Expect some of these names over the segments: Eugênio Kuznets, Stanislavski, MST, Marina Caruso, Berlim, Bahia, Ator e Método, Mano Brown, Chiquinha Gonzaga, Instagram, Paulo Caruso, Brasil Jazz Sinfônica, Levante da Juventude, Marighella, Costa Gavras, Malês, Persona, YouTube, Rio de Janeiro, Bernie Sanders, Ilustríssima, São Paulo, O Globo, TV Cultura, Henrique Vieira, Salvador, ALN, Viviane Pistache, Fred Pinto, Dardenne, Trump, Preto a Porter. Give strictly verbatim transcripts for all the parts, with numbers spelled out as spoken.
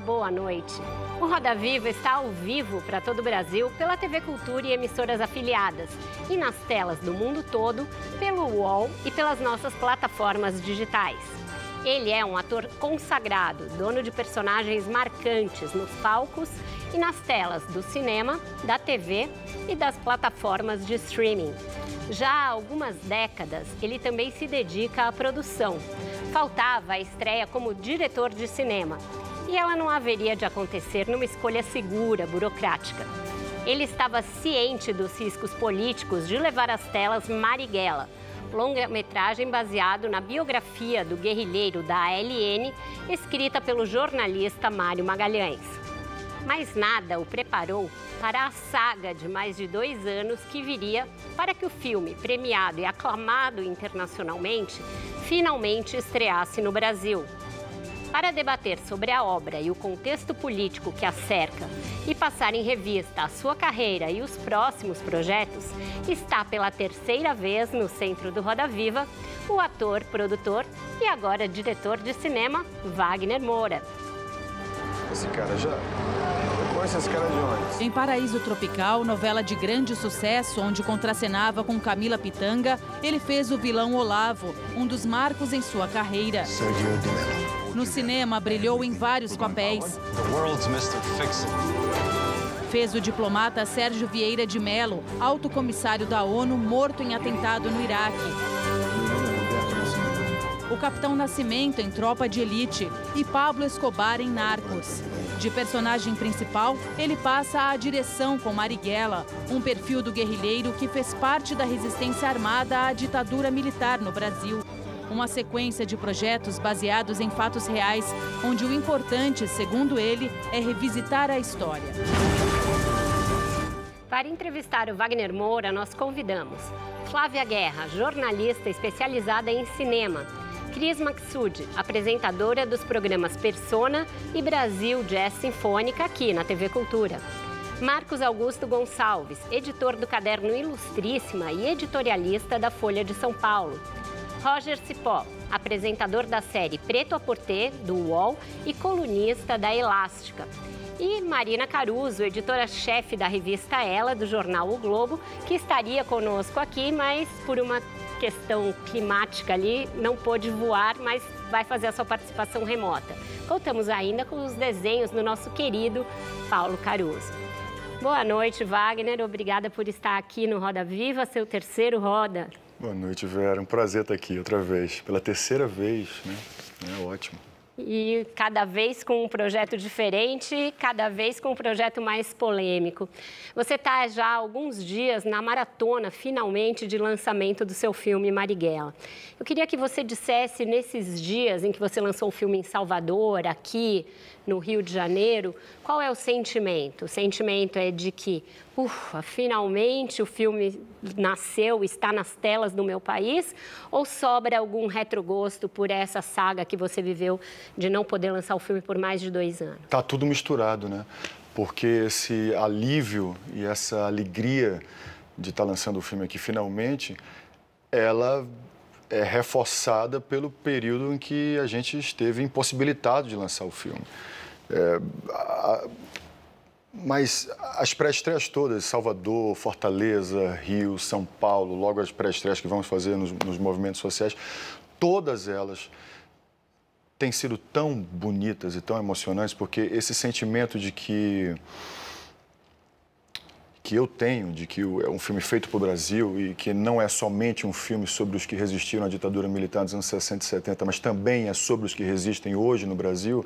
uma boa noite. O Roda Viva está ao vivo para todo o Brasil pela T V Cultura e emissoras afiliadas e nas telas do mundo todo, pelo U O L e pelas nossas plataformas digitais. Ele é um ator consagrado, dono de personagens marcantes nos palcos e nas telas do cinema, da T V e das plataformas de streaming. Já há algumas décadas, ele também se dedica à produção. Faltava a estreia como diretor de cinema, e ela não haveria de acontecer numa escolha segura, burocrática. Ele estava ciente dos riscos políticos de levar às telas Marighella, longa-metragem baseado na biografia do guerrilheiro da A L N, escrita pelo jornalista Mário Magalhães. Mas nada o preparou para a saga de mais de dois anos que viria para que o filme, premiado e aclamado internacionalmente, finalmente estreasse no Brasil. Para debater sobre a obra e o contexto político que a cerca e passar em revista a sua carreira e os próximos projetos, está pela terceira vez no centro do Roda Viva o ator, produtor e agora diretor de cinema Wagner Moura. Esse cara já... Essas caras de onde? Em Paraíso Tropical, novela de grande sucesso, onde contracenava com Camila Pitanga, ele fez o vilão Olavo, um dos marcos em sua carreira. No cinema, brilhou em vários papéis. Fez o diplomata Sérgio Vieira de Mello, alto comissário da ONU, morto em atentado no Iraque. O Capitão Nascimento em Tropa de Elite e Pablo Escobar em Narcos. De personagem principal, ele passa à direção com Marighella, um perfil do guerrilheiro que fez parte da resistência armada à ditadura militar no Brasil. Uma sequência de projetos baseados em fatos reais, onde o importante, segundo ele, é revisitar a história. Para entrevistar o Wagner Moura, nós convidamos Flávia Guerra, jornalista especializada em cinema, Cris Maxud, apresentadora dos programas Persona e Brasil Jazz Sinfônica aqui na T V Cultura. Marcos Augusto Gonçalves, editor do caderno Ilustríssima e editorialista da Folha de São Paulo. Roger Cipó, apresentador da série Preto a Porter, do U O L e colunista da Elástica. E Marina Caruso, editora-chefe da revista Ela, do jornal O Globo, que estaria conosco aqui, mas por uma questão climática ali, não pôde voar, mas vai fazer a sua participação remota. Contamos ainda com os desenhos do nosso querido Paulo Caruso. Boa noite, Wagner. Obrigada por estar aqui no Roda Viva, seu terceiro Roda. Boa noite, Vera. Um prazer estar aqui outra vez. Pela terceira vez, né? É ótimo. E cada vez com um projeto diferente, cada vez com um projeto mais polêmico. Você está já há alguns dias na maratona, finalmente, de lançamento do seu filme Marighella. Eu queria que você dissesse, nesses dias em que você lançou o filme em Salvador, aqui no Rio de Janeiro, qual é o sentimento? O sentimento é de que, ufa, finalmente o filme nasceu, está nas telas do meu país, ou sobra algum retrogosto por essa saga que você viveu de não poder lançar o filme por mais de dois anos? Tá tudo misturado, né? Porque esse alívio e essa alegria de estar lançando o filme aqui finalmente, ela é reforçada pelo período em que a gente esteve impossibilitado de lançar o filme. É, a, mas as pré-estreias todas, Salvador, Fortaleza, Rio, São Paulo, logo as pré-estreias que vamos fazer nos, nos movimentos sociais, todas elas têm sido tão bonitas e tão emocionantes, porque esse sentimento de que... que eu tenho, de que é um filme feito para o Brasil e que não é somente um filme sobre os que resistiram à ditadura militar dos anos sessenta e setenta, mas também é sobre os que resistem hoje no Brasil,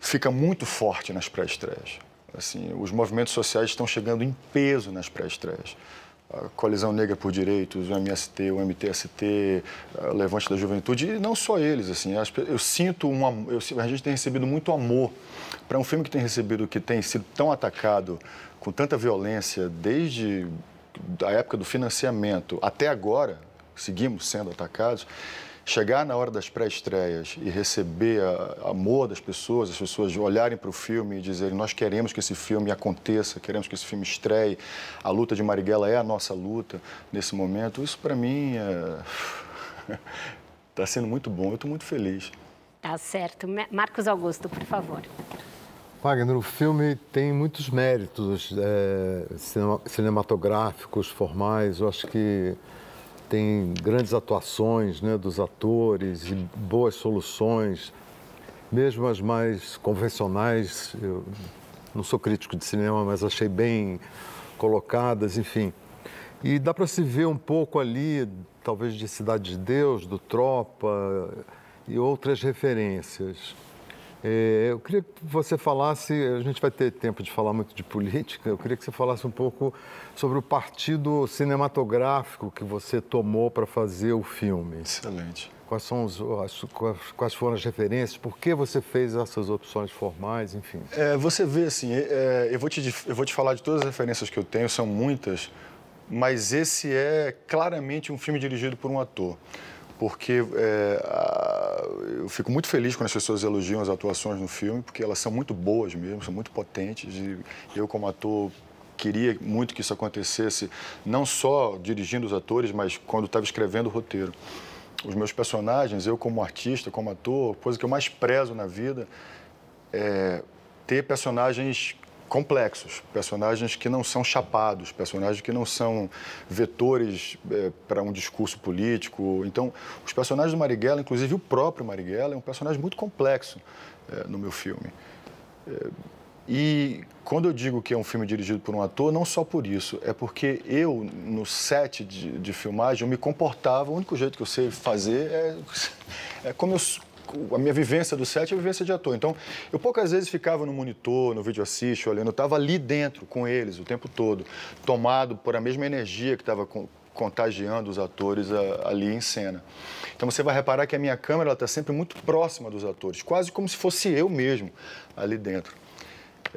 fica muito forte nas pré-estreias. Assim, os movimentos sociais estão chegando em peso nas pré-estreias. A Coalizão Negra por Direitos, o M S T, o M T S T, o Levante da Juventude, e não só eles. Assim, eu sinto um amor, a gente tem recebido muito amor para um filme que tem recebido, que tem sido tão atacado, com tanta violência, desde a época do financiamento até agora, seguimos sendo atacados. Chegar na hora das pré-estreias e receber o amor das pessoas, as pessoas olharem para o filme e dizerem nós queremos que esse filme aconteça, queremos que esse filme estreie, a luta de Marighella é a nossa luta nesse momento, isso para mim está é... sendo muito bom, eu estou muito feliz. Tá certo. Marcos Augusto, por favor. Wagner, o filme tem muitos méritos é, cinematográficos, formais. Eu acho que tem grandes atuações, né, dos atores e boas soluções, mesmo as mais convencionais. Eu não sou crítico de cinema, mas achei bem colocadas, enfim. E dá para se ver um pouco ali, talvez, de Cidade de Deus, do Tropa e outras referências. Eu queria que você falasse, a gente vai ter tempo de falar muito de política, eu queria que você falasse um pouco sobre o partido cinematográfico que você tomou para fazer o filme. Excelente. Quais são os, as, quais foram as referências, por que você fez essas opções formais, enfim. É, você vê, assim, é, eu, vou te, eu vou te falar de todas as referências que eu tenho, são muitas, mas esse é claramente um filme dirigido por um ator. Porque é, a, eu fico muito feliz quando as pessoas elogiam as atuações no filme, porque elas são muito boas mesmo, são muito potentes. E eu, como ator, queria muito que isso acontecesse, não só dirigindo os atores, mas quando estava escrevendo o roteiro. Os meus personagens, eu como artista, como ator, coisa que eu mais prezo na vida é ter personagens complexos, personagens que não são chapados, personagens que não são vetores é, para um discurso político. Então, os personagens do Marighella, inclusive o próprio Marighella, é um personagem muito complexo é, no meu filme. É, e quando eu digo que é um filme dirigido por um ator, não só por isso, é porque eu, no set de, de filmagem, eu me comportava, o único jeito que eu sei fazer é, é como eu... A minha vivência do set é a vivência de ator. Então, eu poucas vezes ficava no monitor, no vídeo assiste, olhando. Eu estava ali dentro, com eles, o tempo todo, tomado por a mesma energia que estava contagiando os atores ali em cena. Então, você vai reparar que a minha câmera está sempre muito próxima dos atores, quase como se fosse eu mesmo ali dentro.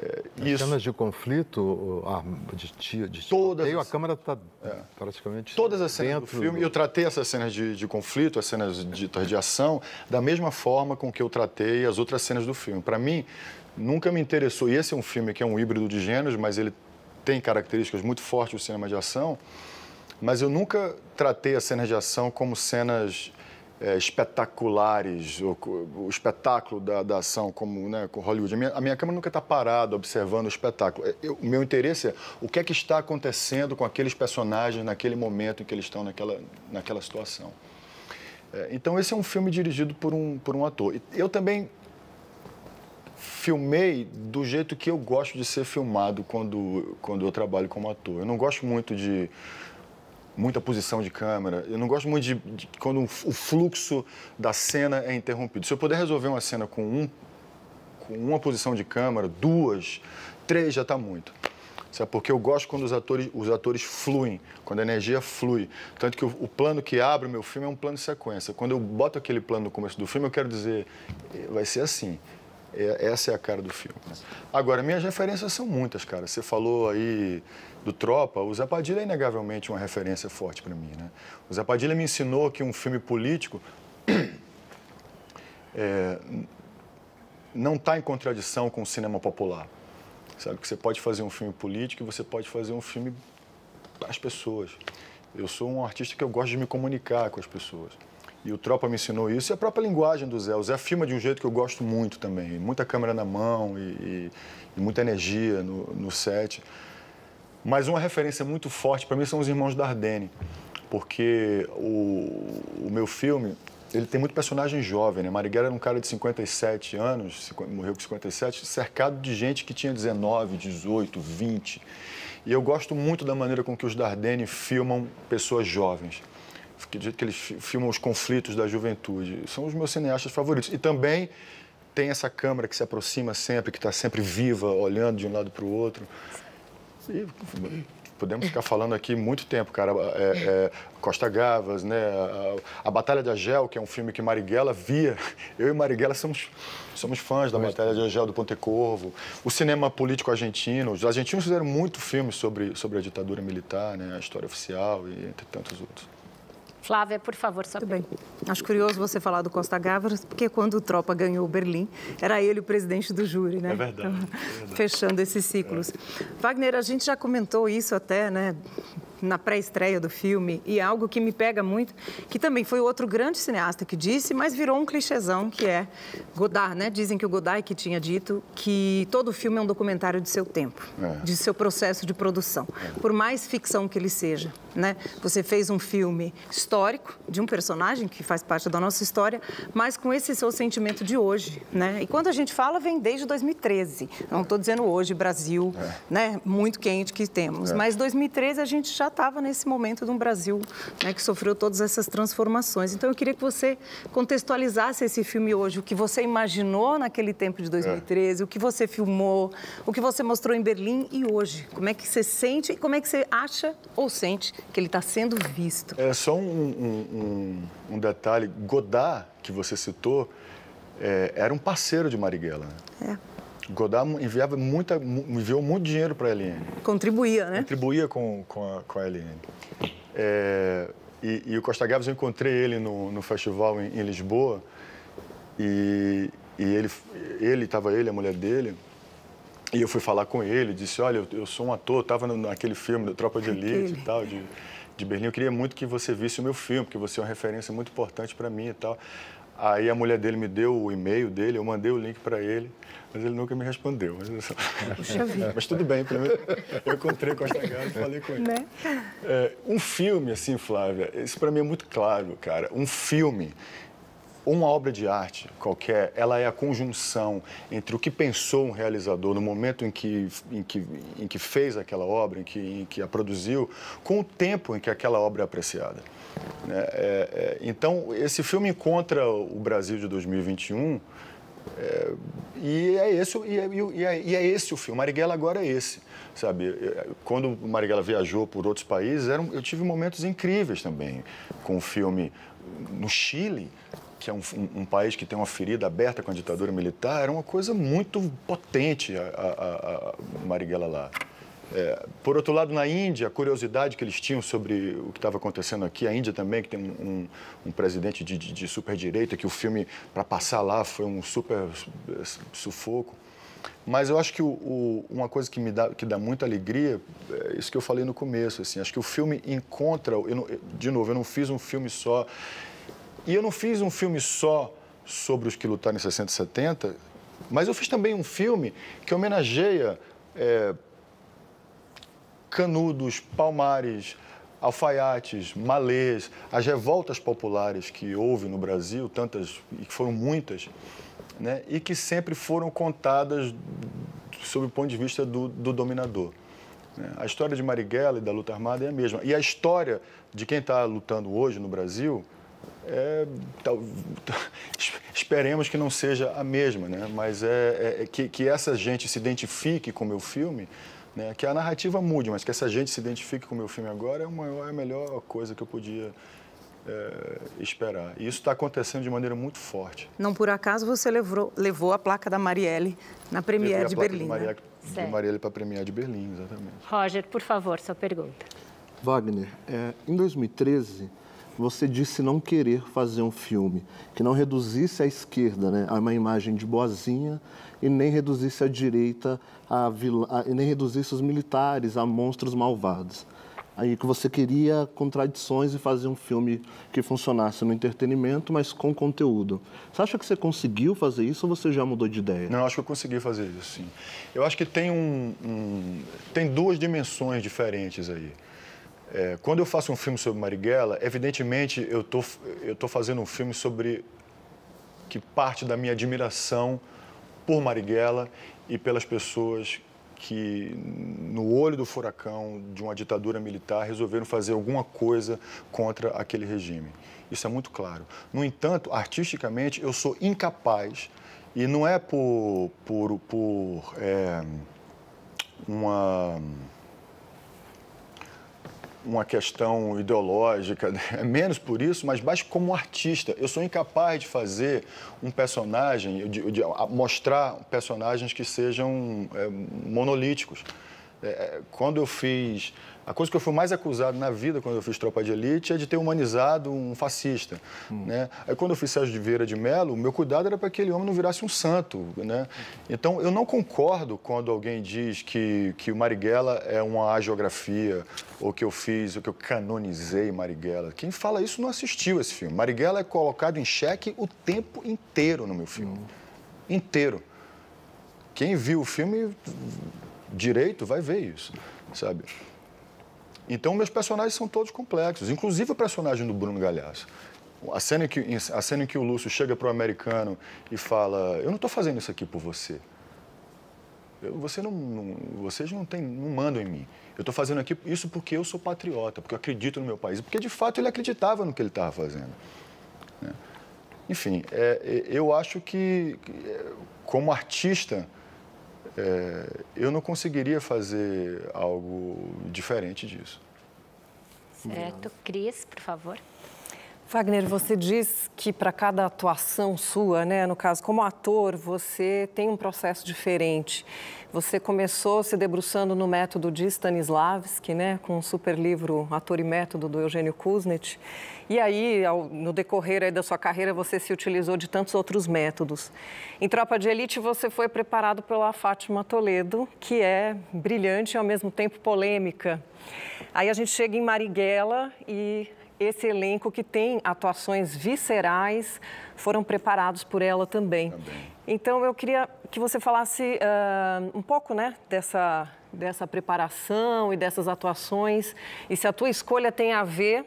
É, isso. Cenas de conflito, ah, de tiro, de todas as... a câmera está é. praticamente todas as cenas do filme. Do... Eu tratei essas cenas de, de conflito, as cenas ditas de ação, da mesma forma com que eu tratei as outras cenas do filme. Para mim, nunca me interessou, e esse é um filme que é um híbrido de gêneros, mas ele tem características muito fortes do cinema de ação, mas eu nunca tratei as cenas de ação como cenas... É, espetaculares, o, o espetáculo da, da ação, como, né, com Hollywood. A minha, a minha câmera nunca está parada observando o espetáculo. Eu, o meu interesse é o que é que está acontecendo com aqueles personagens naquele momento em que eles estão naquela, naquela situação. É, então, esse é um filme dirigido por um, por um ator. Eu também filmei do jeito que eu gosto de ser filmado quando, quando eu trabalho como ator. Eu não gosto muito de... muita posição de câmera. Eu não gosto muito de, de quando o fluxo da cena é interrompido. Se eu puder resolver uma cena com, um, com uma posição de câmera, duas, três, já está muito. Sabe? Porque eu gosto quando os atores, os atores fluem, quando a energia flui. Tanto que o, o plano que abre o meu filme é um plano de sequência. Quando eu boto aquele plano no começo do filme, eu quero dizer, vai ser assim. É, essa é a cara do filme. Agora, minhas referências são muitas, cara. Você falou aí do Tropa, o Zé Padilha é inegavelmente uma referência forte para mim, né? O Zé Padilha me ensinou que um filme político é, não está em contradição com o cinema popular. Sabe que você pode fazer um filme político e você pode fazer um filme para as pessoas. Eu sou um artista que eu gosto de me comunicar com as pessoas. E o Tropa me ensinou isso, e a própria linguagem do Zé. O Zé filma de um jeito que eu gosto muito também. Muita câmera na mão e, e, e muita energia no, no set. Mas uma referência muito forte para mim são os Irmãos Dardenne, porque o, o meu filme, ele tem muito personagem jovem, né? Marighella era um cara de cinquenta e sete anos, morreu com cinquenta e sete, cercado de gente que tinha dezenove, dezoito, vinte. E eu gosto muito da maneira com que os Dardenne filmam pessoas jovens. Do jeito que eles filmam os conflitos da juventude. São os meus cineastas favoritos. E também tem essa câmera que se aproxima sempre, que está sempre viva, olhando de um lado para o outro. E podemos ficar falando aqui muito tempo, cara. É, é, Costa Gavras, né? A, a Batalha de Agel, que é um filme que Marighella via. Eu e Marighella somos, somos fãs da Batalha de Agel, do Pontecorvo. O cinema político argentino. Os argentinos fizeram muito filme sobre, sobre a ditadura militar, né? A História Oficial e entre tantos outros. Flávia, por favor, só bem. Acho curioso você falar do Costa Gavras, porque quando o Tropa ganhou Berlim, era ele o presidente do júri, né? É verdade. Então, é verdade. Fechando esses ciclos. É. Wagner, a gente já comentou isso até, né? na pré-estreia do filme, e algo que me pega muito, que também foi outro grande cineasta que disse, mas virou um clichêzão, que é Godard, né? Dizem que o Godard que tinha dito que todo filme é um documentário de seu tempo, é. de seu processo de produção, por mais ficção que ele seja, né? Você fez um filme histórico, de um personagem que faz parte da nossa história, mas com esse seu sentimento de hoje, né? E quando a gente fala, vem desde dois mil e treze, não estou dizendo hoje, Brasil, é. né? Muito quente que temos, é. mas dois mil e treze a gente já estava nesse momento de um Brasil, né, que sofreu todas essas transformações. Então eu queria que você contextualizasse esse filme hoje, o que você imaginou naquele tempo de dois mil e treze, é. o que você filmou, o que você mostrou em Berlim e hoje. Como é que você sente e como é que você acha ou sente que ele está sendo visto? É só um, um, um, um detalhe, Godard, que você citou, é, era um parceiro de Marighella. É. Godard enviava muita, enviou muito dinheiro para a L N. Contribuía, né? Contribuía com, com, a, com a L N. É, e, e o Costa Gavras, eu encontrei ele no, no festival em, em Lisboa, e, e ele, ele, tava ele, a mulher dele, e eu fui falar com ele, disse, olha, eu, eu sou um ator, estava naquele filme da Tropa de Elite e tal, de, de Berlim, eu queria muito que você visse o meu filme, porque você é uma referência muito importante para mim e tal. Aí a mulher dele me deu o e-mail dele, eu mandei o link para ele, mas ele nunca me respondeu. Mas, mas tudo bem, pra mim, eu encontrei com a Costa Gavras e falei com ele. Né? É, um filme, assim, Flávia, isso para mim é muito claro, cara. Um filme, uma obra de arte qualquer, ela é a conjunção entre o que pensou um realizador no momento em que, em que, em que fez aquela obra, em que, em que a produziu, com o tempo em que aquela obra é apreciada. É, é, então, esse filme encontra o Brasil de dois mil e vinte e um é, e, é esse, e, é, e, é, e é esse o filme. Marighella agora é esse, sabe? Quando Marighella viajou por outros países, eram, eu tive momentos incríveis também com o filme no Chile, que é um, um, um país que tem uma ferida aberta com a ditadura militar, era uma coisa muito potente a, a, a Marighella lá. É, por outro lado, na Índia, a curiosidade que eles tinham sobre o que estava acontecendo aqui, a Índia também, que tem um, um, um presidente de, de, de super-direita, que o filme, para passar lá, foi um super sufoco. Mas eu acho que o, o, uma coisa que me dá, que dá muita alegria, é isso que eu falei no começo, assim, acho que o filme encontra... Eu não, de novo, eu não fiz um filme só... E eu não fiz um filme só sobre os que lutaram em sessenta e setenta, mas eu fiz também um filme que homenageia... É, canudos, palmares, alfaiates, malês, as revoltas populares que houve no Brasil, tantas, e que foram muitas, né, e que sempre foram contadas sob o ponto de vista do, do dominador. A história de Marighella e da luta armada é a mesma. E a história de quem está lutando hoje no Brasil, é, tal, esperemos que não seja a mesma, né, mas é, é que, que essa gente se identifique com o meu filme, né, que a narrativa mude, mas que essa gente se identifique com o meu filme agora é, uma, é a melhor coisa que eu podia é, esperar. E isso está acontecendo de maneira muito forte. Não por acaso você levou, levou a placa da Marielle na Premiere de Berlim. Levei a placa de Marielle para a Premiere de Berlim, exatamente. Roger, por favor, sua pergunta. Wagner, é, em dois mil e treze, você disse não querer fazer um filme que não reduzisse a esquerda, né, a uma imagem de boazinha, e nem reduzisse a direita, a vil... a... e nem reduzisse os militares a monstros malvados. Aí que você queria contradições e fazer um filme que funcionasse no entretenimento, mas com conteúdo. Você acha que você conseguiu fazer isso ou você já mudou de ideia? Não, eu acho que eu consegui fazer isso, sim. Eu acho que tem, um, um... tem duas dimensões diferentes aí. É, quando eu faço um filme sobre Marighella, evidentemente eu tô, eu tô fazendo um filme sobre que parte da minha admiração por Marighella e pelas pessoas que, no olho do furacão de uma ditadura militar, resolveram fazer alguma coisa contra aquele regime. Isso é muito claro. No entanto, artisticamente, eu sou incapaz, e não é por, por, por é, uma... uma questão ideológica, é menos por isso, mas mais como artista. Eu sou incapaz de fazer um personagem, de, de mostrar personagens que sejam é, monolíticos. É, quando eu fiz... A coisa que eu fui mais acusado na vida, quando eu fiz Tropa de Elite, é de ter humanizado um fascista, hum. né? Aí, quando eu fiz Sérgio Vieira de Mello, o meu cuidado era para que aquele homem não virasse um santo, né? Então, eu não concordo quando alguém diz que, que o Marighella é uma agiografia, ou que eu fiz, ou que eu canonizei Marighella. Quem fala isso não assistiu esse filme. Marighella é colocado em xeque o tempo inteiro no meu filme. Hum. Inteiro. Quem viu o filme direito vai ver isso, sabe? Então, meus personagens são todos complexos, inclusive o personagem do Bruno Galhaço. A cena em que, a cena em que o Lúcio chega para o americano e fala, eu não estou fazendo isso aqui por você. Eu, você não, não, vocês não, tem, não mandam em mim. Eu estou fazendo aqui isso porque eu sou patriota, porque eu acredito no meu país. Porque, de fato, ele acreditava no que ele estava fazendo. Né? Enfim, é, eu acho que, como artista... É, eu não conseguiria fazer algo diferente disso. Certo. Cris, por favor. Wagner, você diz que para cada atuação sua, né, no caso, como ator, você tem um processo diferente. Você começou se debruçando no método de Stanislavski, né, com o super livro Ator e Método, do Eugênio Kuznets. E aí, ao, no decorrer aí da sua carreira, você se utilizou de tantos outros métodos. Em Tropa de Elite, você foi preparado pela Fátima Toledo, que é brilhante e, ao mesmo tempo, polêmica. Aí a gente chega em Marighella e... Esse elenco que tem atuações viscerais foram preparados por ela também. também. Então, eu queria que você falasse uh, um pouco, né, dessa, dessa preparação e dessas atuações e se a tua escolha tem a ver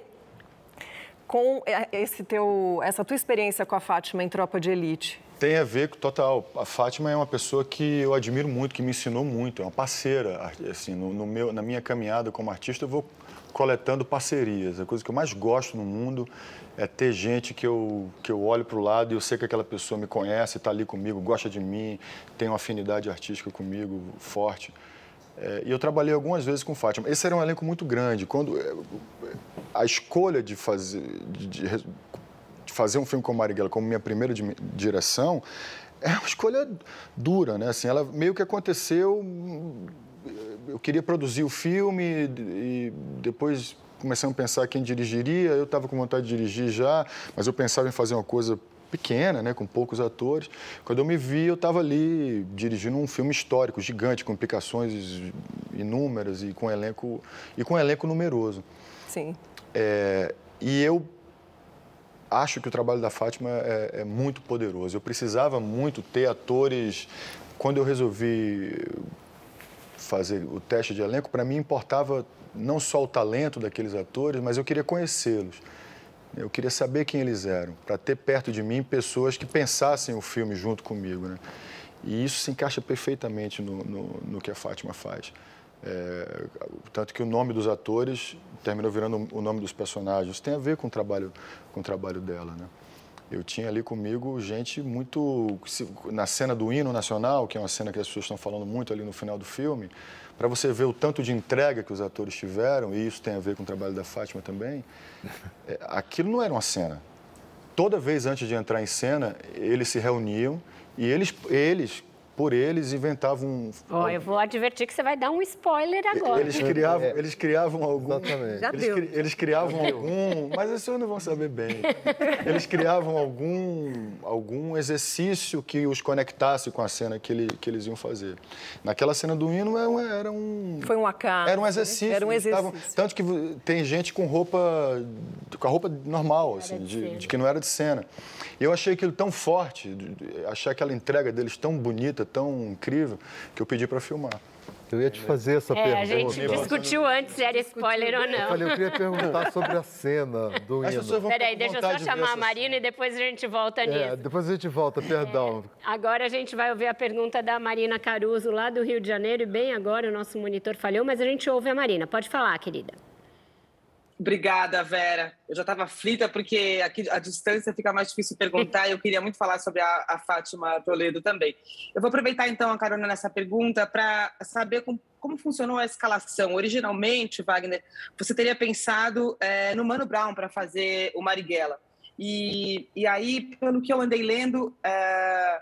com esse teu, essa tua experiência com a Fátima em Tropa de Elite. Tem a ver, total. A Fátima é uma pessoa que eu admiro muito, que me ensinou muito, é uma parceira. Assim, no, no meu, na minha caminhada como artista, eu vou coletando parcerias. A coisa que eu mais gosto no mundo é ter gente que eu, que eu olho para o lado e eu sei que aquela pessoa me conhece, está ali comigo, gosta de mim, tem uma afinidade artística comigo forte. É, e eu trabalhei algumas vezes com Fátima. Esse era um elenco muito grande. Quando, a escolha de fazer... De, de, fazer um filme com Marighella como minha primeira direção é uma escolha dura, né? Assim, ela meio que aconteceu... Eu queria produzir o filme e depois começando a pensar quem dirigiria. Eu estava com vontade de dirigir já, mas eu pensava em fazer uma coisa pequena, né? Com poucos atores. Quando eu me vi, eu estava ali dirigindo um filme histórico, gigante, com implicações inúmeras e com elenco, e com elenco numeroso. Sim. É, e eu... Acho que o trabalho da Fátima é, é muito poderoso. Eu precisava muito ter atores... Quando eu resolvi fazer o teste de elenco, para mim importava não só o talento daqueles atores, mas eu queria conhecê-los. Eu queria saber quem eles eram, para ter perto de mim pessoas que pensassem o filme junto comigo, né? E isso se encaixa perfeitamente no, no, no que a Fátima faz. É, tanto que o nome dos atores terminou virando o nome dos personagens. Tem a ver com o trabalho, com o trabalho dela, né? Eu tinha ali comigo gente muito... Na cena do hino nacional, que é uma cena que as pessoas estão falando muito ali no final do filme, para você ver o tanto de entrega que os atores tiveram, e isso tem a ver com o trabalho da Fátima também, é, aquilo não era uma cena. Toda vez antes de entrar em cena, eles se reuniam e eles... eles por eles, inventavam... Um... Oh, eu vou advertir que você vai dar um spoiler agora. Eles criavam, é. eles criavam algum... Exatamente. Já deu. Eles, eles criavam algum... Mas as pessoas não vão saber bem. Eles criavam algum, algum exercício que os conectasse com a cena que, ele, que eles iam fazer. Naquela cena do hino, era um... Foi um acaso. Era um exercício. Era um exercício. Estavam, tanto que tem gente com roupa... Com a roupa normal, assim, de, de que não era de cena. Eu achei aquilo tão forte, achei aquela entrega deles tão bonita, tão incrível, que eu pedi para filmar. Eu ia te fazer essa é, pergunta. A gente discutiu antes se era spoiler eu ou não. Eu falei, eu queria perguntar sobre a cena do hino. Peraí, deixa eu só chamar a Marina e depois a gente volta é, nisso. Depois a gente volta, perdão. É, agora a gente vai ouvir a pergunta da Marina Caruso, lá do Rio de Janeiro, e bem agora o nosso monitor falhou, mas a gente ouve a Marina. Pode falar, querida. Obrigada, Vera. Eu já estava aflita porque aqui a distância fica mais difícil perguntar e eu queria muito falar sobre a, a Fátima Toledo também. Eu vou aproveitar, então, a carona nessa pergunta para saber como, como funcionou a escalação. Originalmente, Wagner, você teria pensado é, no Mano Brown para fazer o Marighella. E, e aí, pelo que eu andei lendo, é,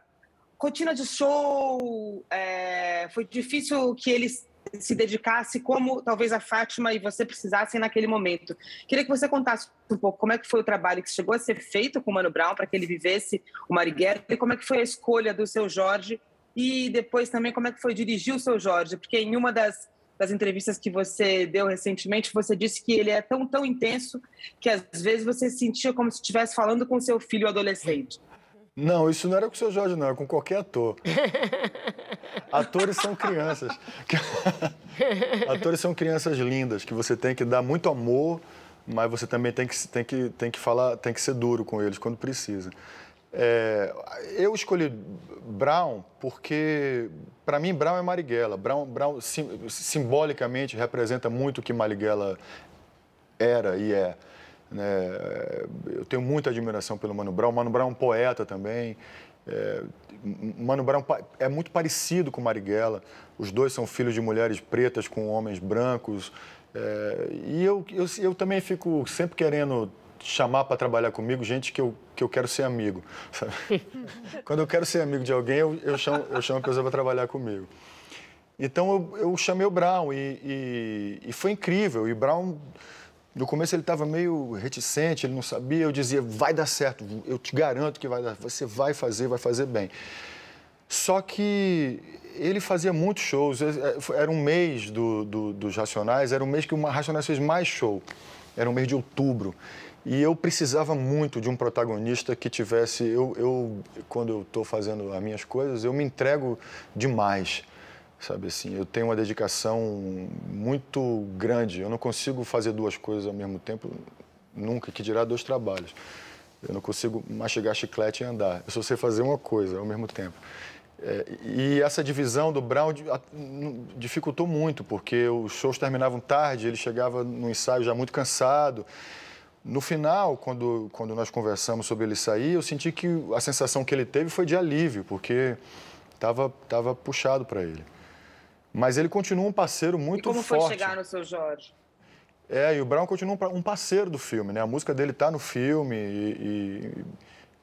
rotina de show, é, foi difícil que eles se dedicasse como talvez a Fátima e você precisassem naquele momento. Queria que você contasse um pouco como é que foi o trabalho que chegou a ser feito com o Mano Brown para que ele vivesse o Marighella e como é que foi a escolha do Seu Jorge e depois também como é que foi dirigir o Seu Jorge, porque em uma das, das entrevistas que você deu recentemente, você disse que ele é tão, tão intenso que às vezes você se sentia como se estivesse falando com seu filho adolescente. Não, isso não era com o Seu Jorge, não. Era com qualquer ator. Atores são crianças. Atores são crianças lindas, que você tem que dar muito amor, mas você também tem que, tem que, tem que falar, tem que ser duro com eles quando precisa. É, eu escolhi Brown porque, para mim, Brown é Marighella. Brown, Brown sim, simbolicamente representa muito o que Marighella era e é. É, eu tenho muita admiração pelo Mano Brown. Mano Brown é um poeta também. É, Mano Brown é muito parecido com Marighella. Os dois são filhos de mulheres pretas com homens brancos. É, e eu, eu, eu também fico sempre querendo chamar para trabalhar comigo gente que eu, que eu quero ser amigo. Sabe? Quando eu quero ser amigo de alguém, eu, eu, chamo, eu chamo a pessoa para trabalhar comigo. Então, eu, eu chamei o Brown e, e, e foi incrível. E Brown... No começo ele estava meio reticente, ele não sabia, eu dizia, vai dar certo, eu te garanto que vai dar, você vai fazer, vai fazer bem. Só que ele fazia muitos shows, era um mês do, do, dos Racionais, era um mês que o Racionais fez mais show, era um mês de outubro. E eu precisava muito de um protagonista que tivesse, eu, eu quando eu estou fazendo as minhas coisas, eu me entrego demais. Sabe assim, eu tenho uma dedicação muito grande, eu não consigo fazer duas coisas ao mesmo tempo, nunca, que dirá dois trabalhos. Eu não consigo mastigar chiclete e andar, eu só sei fazer uma coisa ao mesmo tempo. É, e essa divisão do Brown dificultou muito, porque os shows terminavam tarde, ele chegava no ensaio já muito cansado. No final, quando, quando nós conversamos sobre ele sair, eu senti que a sensação que ele teve foi de alívio, porque estava tava puxado para ele. Mas ele continua um parceiro muito forte. E como foi forte. Chegar no Seu Jorge? É, e o Brown continua um parceiro do filme, né? A música dele tá no filme e, e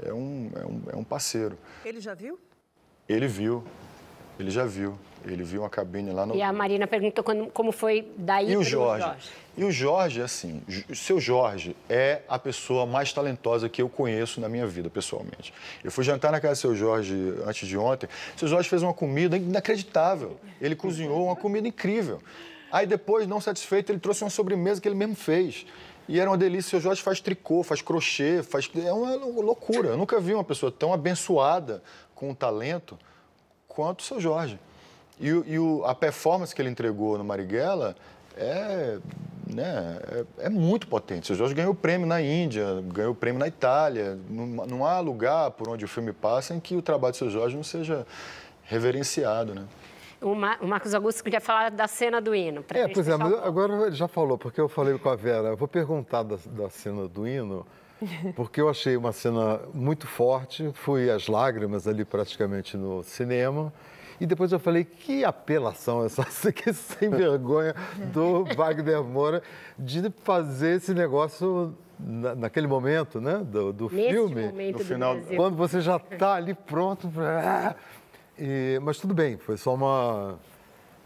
é, um, é, um, é um parceiro. Ele já viu? Ele viu. Ele já viu. Ele viu uma cabine lá no... E a Marina perguntou quando, como foi daí para o Jorge. Jorge. E o Jorge, assim, o Seu Jorge é a pessoa mais talentosa que eu conheço na minha vida, pessoalmente. Eu fui jantar na casa do Seu Jorge antes de ontem. O Seu Jorge fez uma comida inacreditável. Ele cozinhou uma comida incrível. Aí depois, não satisfeito, ele trouxe uma sobremesa que ele mesmo fez. E era uma delícia. O Seu Jorge faz tricô, faz crochê, faz... É uma loucura. Eu nunca vi uma pessoa tão abençoada com um talento quanto o Seu Jorge. E, e o, a performance que ele entregou no Marighella é, né, é, é muito potente. O Seu Jorge ganhou o prêmio na Índia, ganhou o prêmio na Itália. Não, não há lugar por onde o filme passa em que o trabalho do Seu Jorge não seja reverenciado, né? O, Mar, o Marcos Augusto queria falar da cena do hino. Pra é, pois é, mas agora ele já falou, porque eu falei com a Vera. Eu vou perguntar da, da cena do hino, porque eu achei uma cena muito forte. Fui às lágrimas ali praticamente no cinema. E depois eu falei, que apelação essa, que sem vergonha do Wagner Moura de fazer esse negócio na, naquele momento, né, do, do filme. No final, quando você já está ali pronto. Pra... E, mas tudo bem, foi só uma...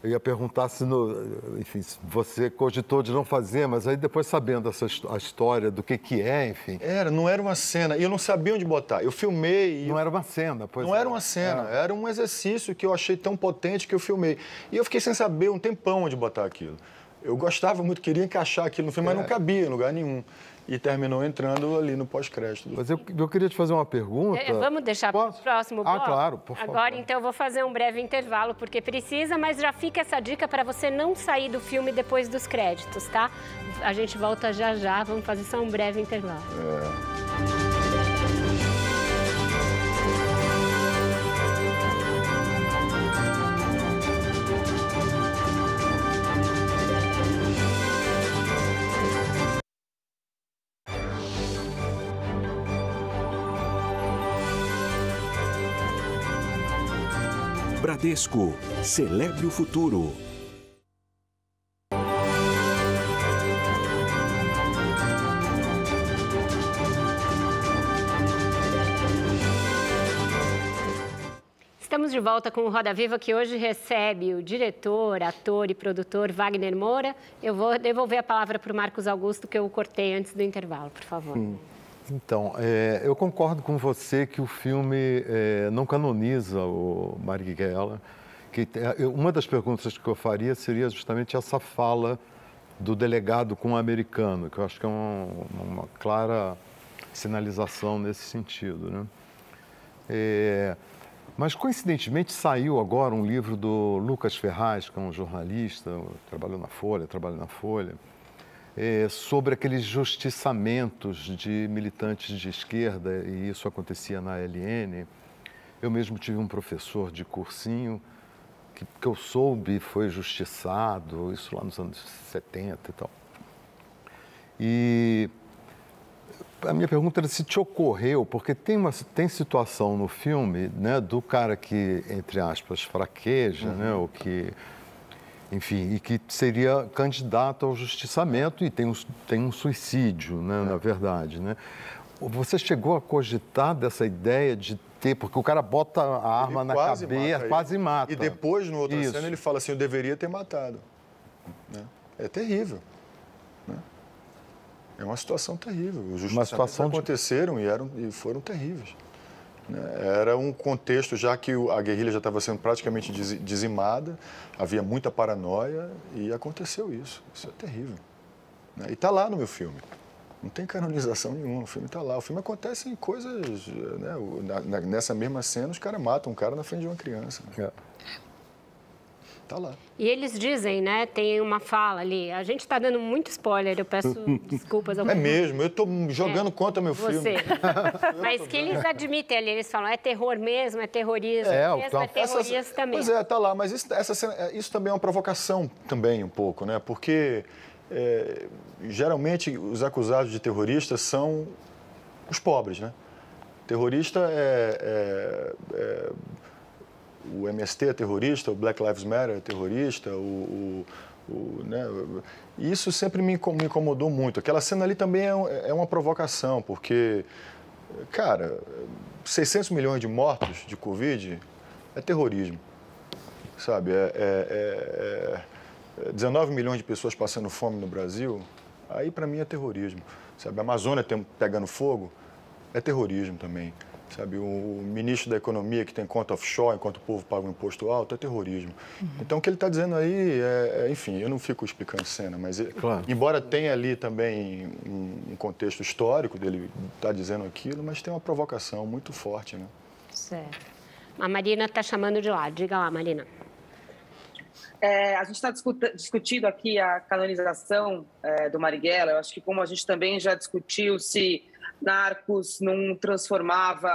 Eu ia perguntar se, no, enfim, se você cogitou de não fazer, mas aí depois sabendo essa, a história do que, que é, enfim... Era, não era uma cena, e eu não sabia onde botar. Eu filmei... E não eu... era uma cena, pois Não é. era uma cena, é. era um exercício que eu achei tão potente que eu filmei. E eu fiquei sem saber um tempão onde botar aquilo. Eu gostava muito, queria encaixar aquilo no filme, é. mas não cabia em lugar nenhum. E terminou entrando ali no pós-crédito. Mas eu, eu queria te fazer uma pergunta. É, vamos deixar para o próximo bloco? Ah, claro, por favor. Agora, então, eu vou fazer um breve intervalo, porque precisa, mas já fica essa dica para você não sair do filme depois dos créditos, tá? A gente volta já já, vamos fazer só um breve intervalo. É. Bradesco, celebre o futuro. Estamos Estamos de volta com o Roda Viva, que hoje recebe o diretor, ator e produtor Wagner Moura. Eu vou devolver a palavra para o Marcos Augusto, que eu cortei antes do intervalo, por favor. Hum. Então, é, eu concordo com você que o filme é, não canoniza o Marighella. Que, uma das perguntas que eu faria seria justamente essa fala do delegado com o americano, que eu acho que é um, uma clara sinalização nesse sentido, né? É, mas, coincidentemente, saiu agora um livro do Lucas Ferraz, que é um jornalista, trabalhou na Folha, trabalha na Folha, é, sobre aqueles justiçamentos de militantes de esquerda, e isso acontecia na A L N. Eu mesmo tive um professor de cursinho que, que eu soube foi justiçado, isso lá nos anos setenta e tal. E a minha pergunta era se te ocorreu, porque tem, uma, tem situação no filme, né, do cara que, entre aspas, fraqueja, uhum, né, ou que, enfim, e que seria candidato ao justiçamento e tem um, tem um suicídio, né, é. na verdade, né? Você chegou a cogitar dessa ideia de ter, porque o cara bota a arma ele na quase cabeça, mata quase ele. mata. E depois, no outro cena, ele fala assim, eu deveria ter matado. Né? É terrível. Né? É uma situação terrível. Os justiçamentos aconteceram de... e, eram, e foram terríveis. Era um contexto, já que a guerrilha já estava sendo praticamente dizimada, havia muita paranoia e aconteceu isso. Isso é terrível. E está lá no meu filme. Não tem canonização nenhuma, o filme está lá. O filme acontece em coisas... Né? Nessa mesma cena, os caras matam um cara na frente de uma criança. Né? Tá lá. E eles dizem, né, tem uma fala ali, a gente está dando muito spoiler, eu peço desculpas. Ao é mesmo, eu estou jogando é, contra meu filme. Você. Mas que eles admitem ali, eles falam, é terror mesmo, é terrorismo, é, mesmo, é terrorista também. Pois é, tá lá, mas isso, essa cena, isso também é uma provocação, também um pouco, né, porque é, geralmente os acusados de terroristas são os pobres, né. Terrorista é... é, é o M S T é terrorista, o Black Lives Matter é terrorista, o, o, o, né? Isso sempre me incomodou muito. Aquela cena ali também é uma provocação, porque, cara, seiscentos milhões de mortos de Covid é terrorismo, sabe? É, é, é, é dezenove milhões de pessoas passando fome no Brasil, aí para mim é terrorismo, sabe? A Amazônia tem, pegando fogo é terrorismo também. Sabe, o ministro da Economia que tem conta offshore, enquanto o povo paga um imposto alto, é terrorismo. Uhum. Então, o que ele está dizendo aí, é, é, enfim, eu não fico explicando cena, mas claro, embora tenha ali também um, um contexto histórico dele estar tá dizendo aquilo, mas tem uma provocação muito forte, né? Certo. A Marina está chamando de lá. Diga lá, Marina. É, a gente está discutindo aqui a canonização é, do Marighella. Eu acho que como a gente também já discutiu se Narcos não transformava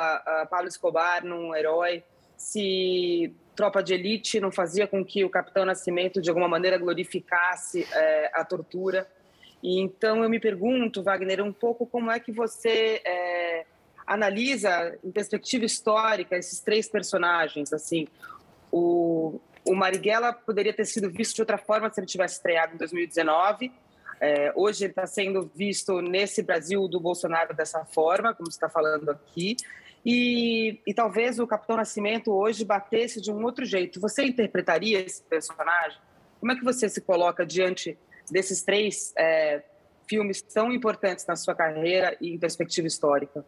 Pablo Escobar num herói, se Tropa de Elite não fazia com que o Capitão Nascimento, de alguma maneira, glorificasse é, a tortura. E, então, eu me pergunto, Wagner, um pouco como é que você é, analisa, em perspectiva histórica, esses três personagens. Assim, o, o Marighella poderia ter sido visto de outra forma se ele tivesse estreado em dois mil e dezenove, É, hoje ele está sendo visto nesse Brasil do Bolsonaro dessa forma, como você está falando aqui, e, e talvez o Capitão Nascimento hoje batesse de um outro jeito. Você interpretaria esse personagem? Como é que você se coloca diante desses três é, filmes tão importantes na sua carreira e em perspectiva histórica?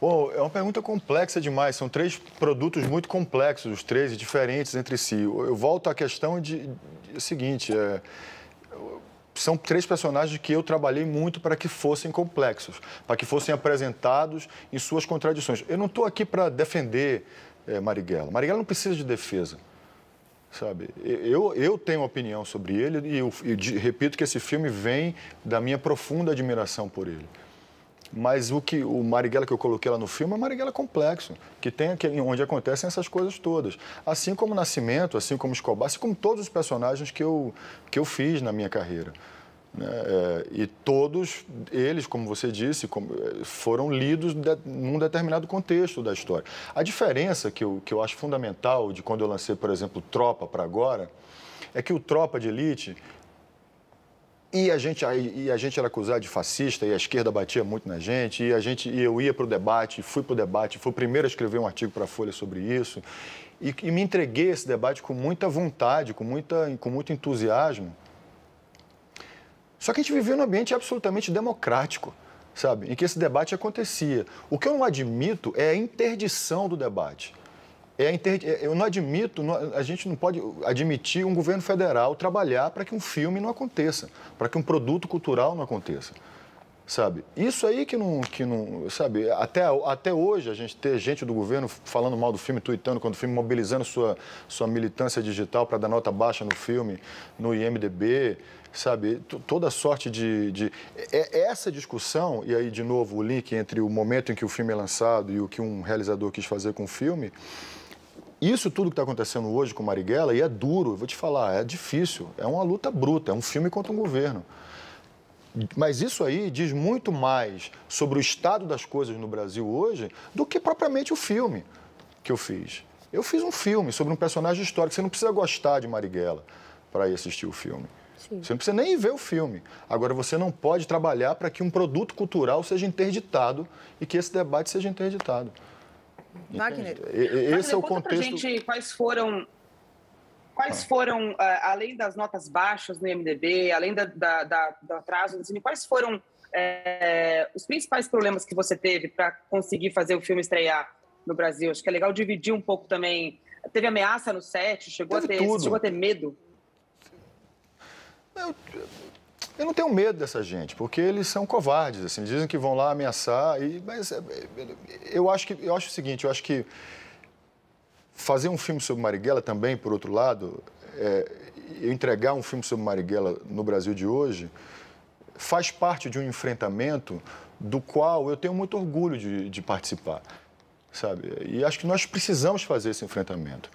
Bom, é uma pergunta complexa demais. São três produtos muito complexos, os três, diferentes entre si. Eu volto à questão de, de, de seguinte... É, são três personagens que eu trabalhei muito para que fossem complexos, para que fossem apresentados em suas contradições. Eu não estou aqui para defender é, Marighella. Marighella não precisa de defesa, sabe? Eu, eu tenho opinião sobre ele e eu, eu de, repito que esse filme vem da minha profunda admiração por ele. Mas o, que, o Marighella que eu coloquei lá no filme é um Marighella complexo, que tem aqui, onde acontecem essas coisas todas. Assim como Nascimento, assim como Escobar, assim como todos os personagens que eu, que eu fiz na minha carreira. É, e todos eles, como você disse, como, foram lidos de, num determinado contexto da história. A diferença que eu, que eu acho fundamental de quando eu lancei, por exemplo, Tropa para agora, é que o Tropa de Elite E a gente, e a gente era acusado de fascista, e a esquerda batia muito na gente, e, a gente, e eu ia para o debate, fui para o debate, fui o primeiro a escrever um artigo para a Folha sobre isso, e, e me entreguei a esse debate com muita vontade, com, muita, com muito entusiasmo. Só que a gente vivia num ambiente absolutamente democrático, sabe, em que esse debate acontecia. O que eu não admito é a interdição do debate. É inter... Eu não admito, a gente não pode admitir um governo federal trabalhar para que um filme não aconteça, para que um produto cultural não aconteça, sabe? Isso aí que não, que não sabe, até, até hoje a gente ter gente do governo falando mal do filme, tuitando quando o filme, mobilizando sua, sua militância digital para dar nota baixa no filme, no I M D B, sabe? Toda sorte de, de... Essa discussão, e aí de novo o link entre o momento em que o filme é lançado e o que um realizador quis fazer com o filme... Isso tudo que está acontecendo hoje com Marighella, e é duro, eu vou te falar, é difícil, é uma luta bruta, é um filme contra um governo. Mas isso aí diz muito mais sobre o estado das coisas no Brasil hoje do que propriamente o filme que eu fiz. Eu fiz um filme sobre um personagem histórico, você não precisa gostar de Marighella para ir assistir o filme. Sim. Você não precisa nem ver o filme. Agora, você não pode trabalhar para que um produto cultural seja interditado e que esse debate seja interditado. Wagner, Wagner, esse é o contexto. Conta pra gente quais foram, quais foram, além das notas baixas no I M D B, além da, da, da, do atraso, quais foram é, os principais problemas que você teve para conseguir fazer o filme estrear no Brasil? Acho que é legal dividir um pouco também. Teve ameaça no set? Chegou, a ter, chegou a ter medo? Eu... Eu não tenho medo dessa gente, porque eles são covardes, assim, dizem que vão lá ameaçar, e, mas eu acho, que, eu acho o seguinte, eu acho que fazer um filme sobre Marighella também, por outro lado, é, entregar um filme sobre Marighella no Brasil de hoje, faz parte de um enfrentamento do qual eu tenho muito orgulho de, de participar, sabe? E acho que nós precisamos fazer esse enfrentamento,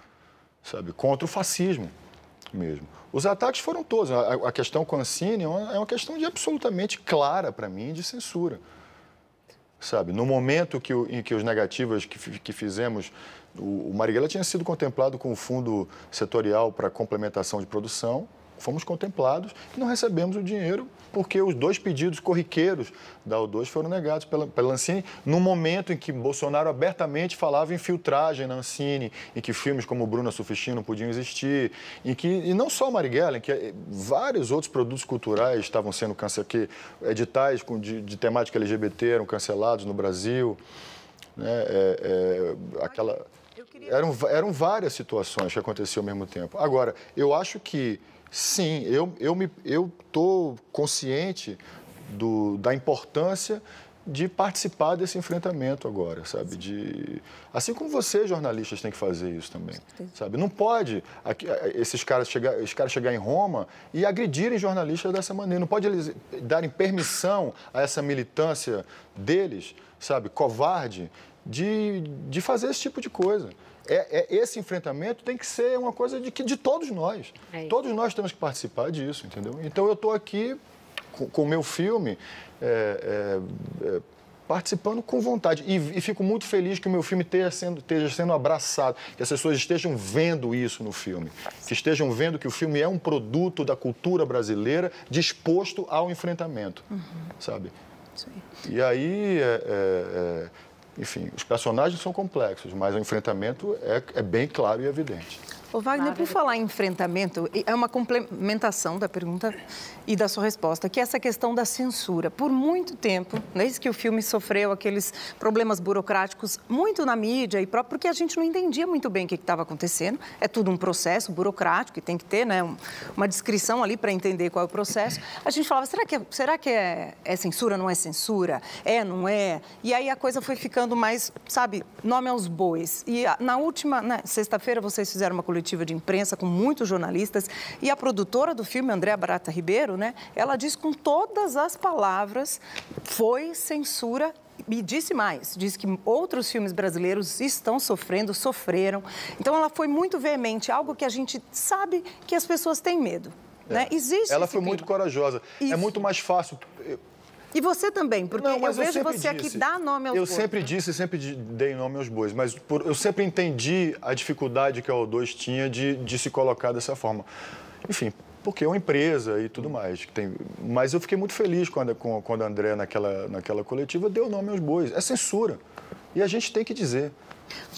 sabe? Contra o fascismo mesmo. Os ataques foram todos. A, a questão com a Ancine é uma, é uma questão de absolutamente clara para mim de censura, sabe? No momento que o, em que os negativas que, que fizemos, o, o Marighella tinha sido contemplado com o fundo setorial para complementação de produção, fomos contemplados e não recebemos o dinheiro porque os dois pedidos corriqueiros da O dois foram negados pela, pela Ancine, no momento em que Bolsonaro abertamente falava em filtragem na Ancine, em que filmes como Bruna Sufistinha não podiam existir, em que, e não só Marighella, em que vários outros produtos culturais estavam sendo cancelados, que editais com, de, de temática L G B T eram cancelados no Brasil, né? é, é, aquela... Eram, eram várias situações que aconteciam ao mesmo tempo. Agora, eu acho que sim, eu eu me eu tô consciente do, da importância de participar desse enfrentamento agora, sabe? De, assim como vocês, jornalistas, têm que fazer isso também, sabe? Não pode aqui, esses caras chegar, esses caras chegar em Roma e agredirem jornalistas dessa maneira. Não pode eles darem permissão a essa militância deles, sabe? Covarde, de, de fazer esse tipo de coisa. É, é, esse enfrentamento tem que ser uma coisa de, de todos nós. É todos nós temos que participar disso, entendeu? Então, eu estou aqui com o meu filme é, é, é, participando com vontade. E, e fico muito feliz que o meu filme esteja sendo, esteja sendo abraçado, que as pessoas estejam vendo isso no filme, que estejam vendo que o filme é um produto da cultura brasileira disposto ao enfrentamento, uhum. sabe? Isso aí. E aí... É, é, é, Enfim, os personagens são complexos, mas o enfrentamento é, é bem claro e evidente. Ô Wagner, por falar em enfrentamento, é uma complementação da pergunta e da sua resposta, que é essa questão da censura. Por muito tempo, desde que o filme sofreu aqueles problemas burocráticos muito na mídia, e próprio porque a gente não entendia muito bem o que estava acontecendo. É tudo um processo burocrático e tem que ter, né, uma descrição ali para entender qual é o processo. A gente falava, será que, é, será que é, é censura, não é censura? É, não é? E aí a coisa foi ficando mais, sabe, nome aos bois. E na última, né, sexta-feira, vocês fizeram uma coletiva de imprensa com muitos jornalistas, e a produtora do filme, Andréa Barata Ribeiro, né, ela diz com todas as palavras, foi censura. E disse mais, disse que outros filmes brasileiros estão sofrendo, sofreram. Então, ela foi muito veemente, algo que a gente sabe que as pessoas têm medo, é. né? Existe ela foi clima. Muito corajosa. Isso. É muito mais fácil... E você também, porque não, eu vejo eu você disse, aqui dar nome aos eu bois. Eu sempre disse, sempre dei nome aos bois, mas por, eu sempre entendi a dificuldade que a O dois tinha de, de se colocar dessa forma. Enfim, porque é uma empresa e tudo mais. Que tem... Mas eu fiquei muito feliz quando, quando a André, naquela, naquela coletiva, deu nome aos bois. É censura. E a gente tem que dizer.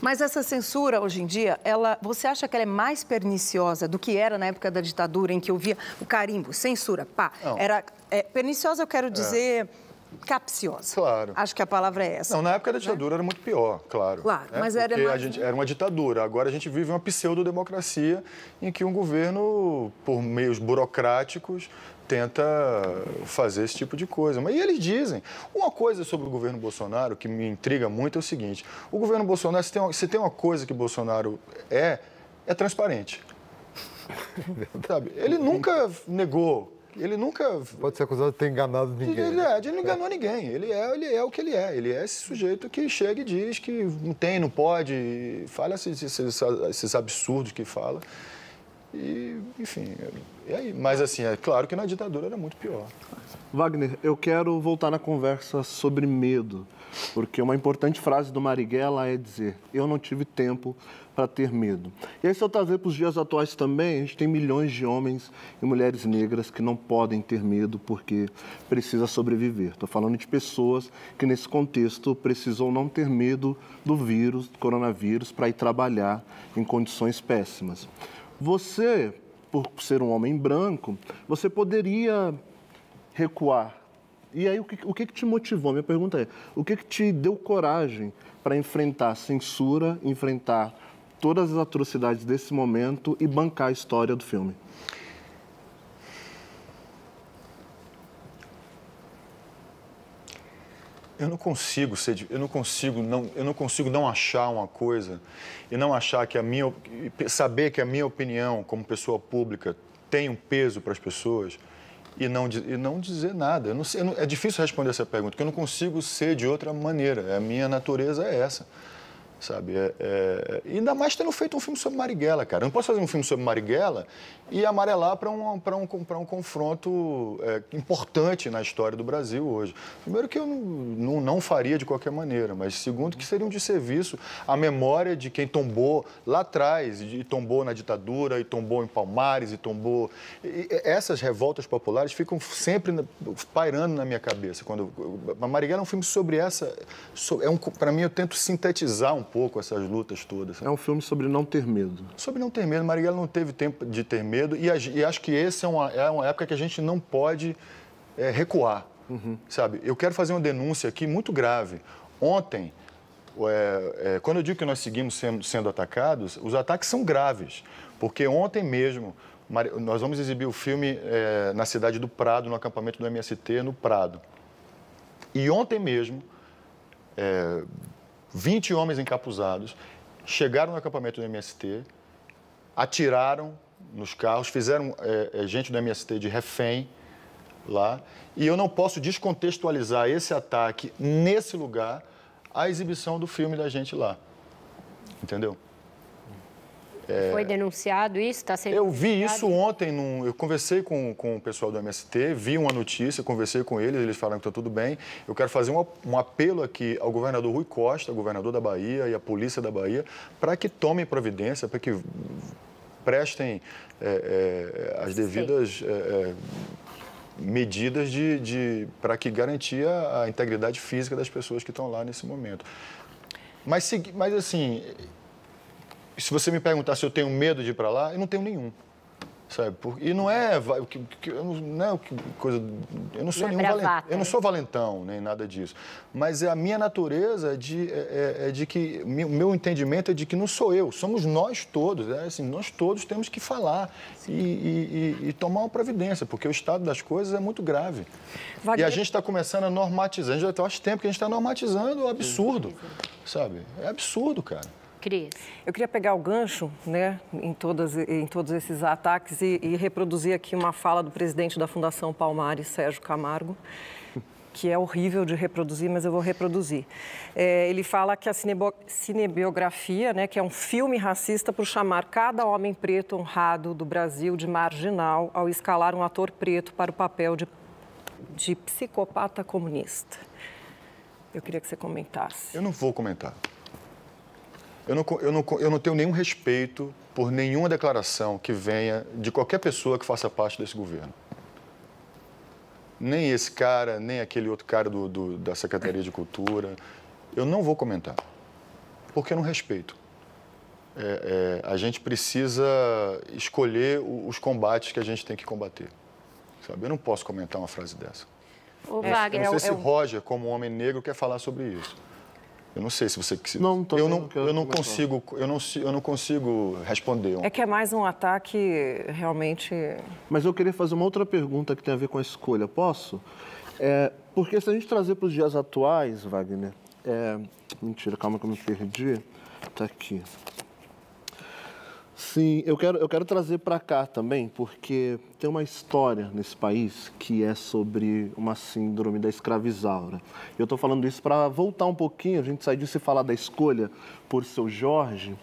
Mas essa censura, hoje em dia, ela, você acha que ela é mais perniciosa do que era na época da ditadura, em que eu via o carimbo, censura, pá? Não. Era, é, perniciosa, eu quero dizer... É. Capciosa. Claro. Acho que a palavra é essa. Não, na época da ditadura, né? Era muito pior, claro. Claro, né? Mas era... Uma... A gente, era uma ditadura. Agora a gente vive uma pseudodemocracia em que um governo, por meios burocráticos, tenta fazer esse tipo de coisa. Mas e eles dizem. Uma coisa sobre o governo Bolsonaro que me intriga muito é o seguinte. O governo Bolsonaro, se tem uma, se tem uma coisa que Bolsonaro é, é transparente. Sabe? Ele nunca negou... Ele nunca... Pode ser acusado de ter enganado ninguém. Ele, né? Ele não enganou é. ninguém. Ele é, ele é o que ele é. Ele é esse sujeito que chega e diz que não tem, não pode, fala esses, esses, esses absurdos que fala. E, enfim, e aí? Mas, assim, é claro que na ditadura era muito pior. Wagner, eu quero voltar na conversa sobre medo, porque uma importante frase do Marighella é dizer, eu não tive tempo para ter medo. E aí, se eu trazer para os dias atuais também, a gente tem milhões de homens e mulheres negras que não podem ter medo porque precisa sobreviver. Estou falando de pessoas que, nesse contexto, precisam não ter medo do vírus, do coronavírus, para ir trabalhar em condições péssimas. Você, por ser um homem branco, você poderia recuar. E aí, o que, o que te motivou? Minha pergunta é, o que te deu coragem para enfrentar censura, enfrentar todas as atrocidades desse momento e bancar a história do filme? Eu não consigo ser, eu não consigo não, eu não consigo não achar uma coisa e não achar que a minha, saber que a minha opinião como pessoa pública tem um peso para as pessoas e não e não dizer nada. Eu não, eu não, é difícil responder essa pergunta, porque eu não consigo ser de outra maneira. A minha natureza é essa, sabe? É, é, ainda mais tendo feito um filme sobre Marighella, cara. Eu não posso fazer um filme sobre Marighella e amarelar para um, para um, para um confronto é, importante na história do Brasil hoje. Primeiro que eu não, não, não faria de qualquer maneira, mas segundo que seria um desserviço à memória de quem tombou lá atrás, e tombou na ditadura, e tombou em Palmares, e tombou... E essas revoltas populares ficam sempre pairando na minha cabeça. Quando... A Marighella é um filme sobre essa... É um, para mim, eu tento sintetizar um pouco essas lutas todas. É um filme sobre não ter medo. Sobre não ter medo. Marighella não teve tempo de ter medo e, e acho que essa é uma, é uma época que a gente não pode é, recuar, uhum. Sabe? Eu quero fazer uma denúncia aqui muito grave. Ontem, é, é, quando eu digo que nós seguimos sendo, sendo atacados, os ataques são graves, porque ontem mesmo nós vamos exibir o filme é, na cidade do Prado, no acampamento do M S T, no Prado. E ontem mesmo... É, vinte homens encapuzados chegaram no acampamento do M S T, atiraram nos carros, fizeram é, gente do M S T de refém lá. E eu não posso descontextualizar esse ataque nesse lugar à exibição do filme da gente lá. Entendeu? É... Foi denunciado isso? Tá sendo eu vi denunciado? Isso ontem, num... eu conversei com, com o pessoal do M S T, vi uma notícia, conversei com eles, eles falaram que está tudo bem. Eu quero fazer um, um apelo aqui ao governador Rui Costa, governador da Bahia e à polícia da Bahia, para que tomem providência, para que prestem é, é, as devidas é, é, medidas de, de, para que garantir a integridade física das pessoas que estão lá nesse momento. Mas, mas assim... Se você me perguntar se eu tenho medo de ir para lá, eu não tenho nenhum, sabe? E não é, não é coisa, eu não sou nenhum valentão, eu não sou valentão nem nada disso. Mas é a minha natureza de, é, é de que o meu entendimento é de que não sou eu, somos nós todos, é assim, nós todos temos que falar e, e, e, e tomar uma providência, porque o estado das coisas é muito grave. Wagner... E a gente está começando a normatizar, já faz tempo que a gente está normatizando o absurdo, sabe? É absurdo, cara. Cris. Eu queria pegar o gancho, né, em, todas, em todos esses ataques e, e reproduzir aqui uma fala do presidente da Fundação Palmares, Sérgio Camargo, que é horrível de reproduzir, mas eu vou reproduzir. É, ele fala que a cinebiografia, né, que é um filme racista por chamar cada homem preto honrado do Brasil de marginal ao escalar um ator preto para o papel de, de psicopata comunista. Eu queria que você comentasse. Eu não vou comentar. Eu não, eu, não, eu não tenho nenhum respeito por nenhuma declaração que venha de qualquer pessoa que faça parte desse governo. Nem esse cara, nem aquele outro cara do, do, da Secretaria de Cultura. Eu não vou comentar, porque eu não respeito. É, é, a gente precisa escolher os combates que a gente tem que combater. Sabe? Eu não posso comentar uma frase dessa. O é, Wagner, eu não sei eu, se eu... Roger, como homem negro, quer falar sobre isso. Eu não sei se você... Não, tô eu, não, eu, não consigo, eu, não, eu não consigo responder. Um... É que é mais um ataque realmente... Mas eu queria fazer uma outra pergunta que tem a ver com a escolha. Posso? É, porque se a gente trazer para os dias atuais, Wagner... É... Mentira, calma que eu me perdi. Tá aqui. Sim, eu quero, eu quero trazer para cá também, porque tem uma história nesse país que é sobre uma síndrome da escravizaura. Eu estou falando isso para voltar um pouquinho, a gente sai disso e falar da escolha por Seu Jorge,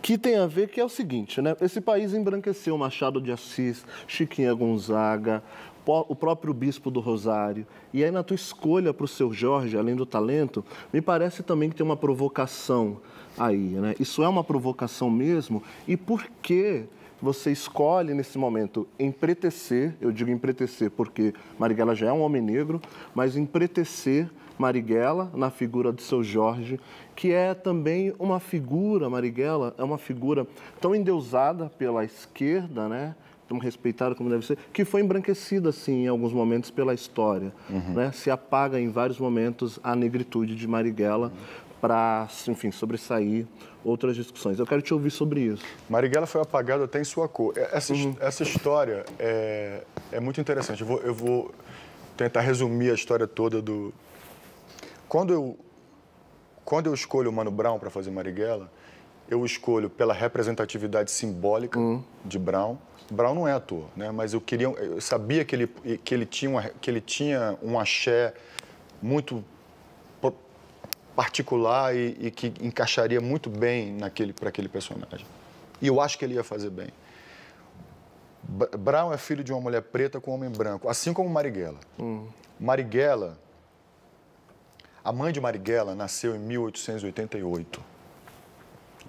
que tem a ver que é o seguinte, né? Esse país embranqueceu Machado de Assis, Chiquinha Gonzaga, o próprio Bispo do Rosário. E aí, na tua escolha para o Seu Jorge, além do talento, me parece também que tem uma provocação aí, né? Isso é uma provocação mesmo? E por que você escolhe, nesse momento, empretecer, eu digo empretecer porque Marighella já é um homem negro, mas empretecer Marighella na figura do Seu Jorge, que é também uma figura, Marighella é uma figura tão endeusada pela esquerda, né? Tão respeitada como deve ser, que foi embranquecida, assim, em alguns momentos pela história, uhum. né? Se apaga em vários momentos a negritude de Marighella, uhum. para, enfim, sobressair outras discussões. Eu quero te ouvir sobre isso. Marighella foi apagada até em sua cor. Essa, uhum. essa história é, é muito interessante. Eu vou, eu vou tentar resumir a história toda do... Quando eu, quando eu escolho o Mano Brown para fazer Marighella, eu escolho pela representatividade simbólica uhum. de Brown. Brown não é ator, né? Mas eu, queria, eu sabia que ele, que, ele tinha uma, que ele tinha um axé muito... particular e, e que encaixaria muito bem naquele, para aquele personagem. E eu acho que ele ia fazer bem. Brown é filho de uma mulher preta com um homem branco, assim como Marighella. Hum. Marighella, a mãe de Marighella nasceu em mil oitocentos e oitenta e oito,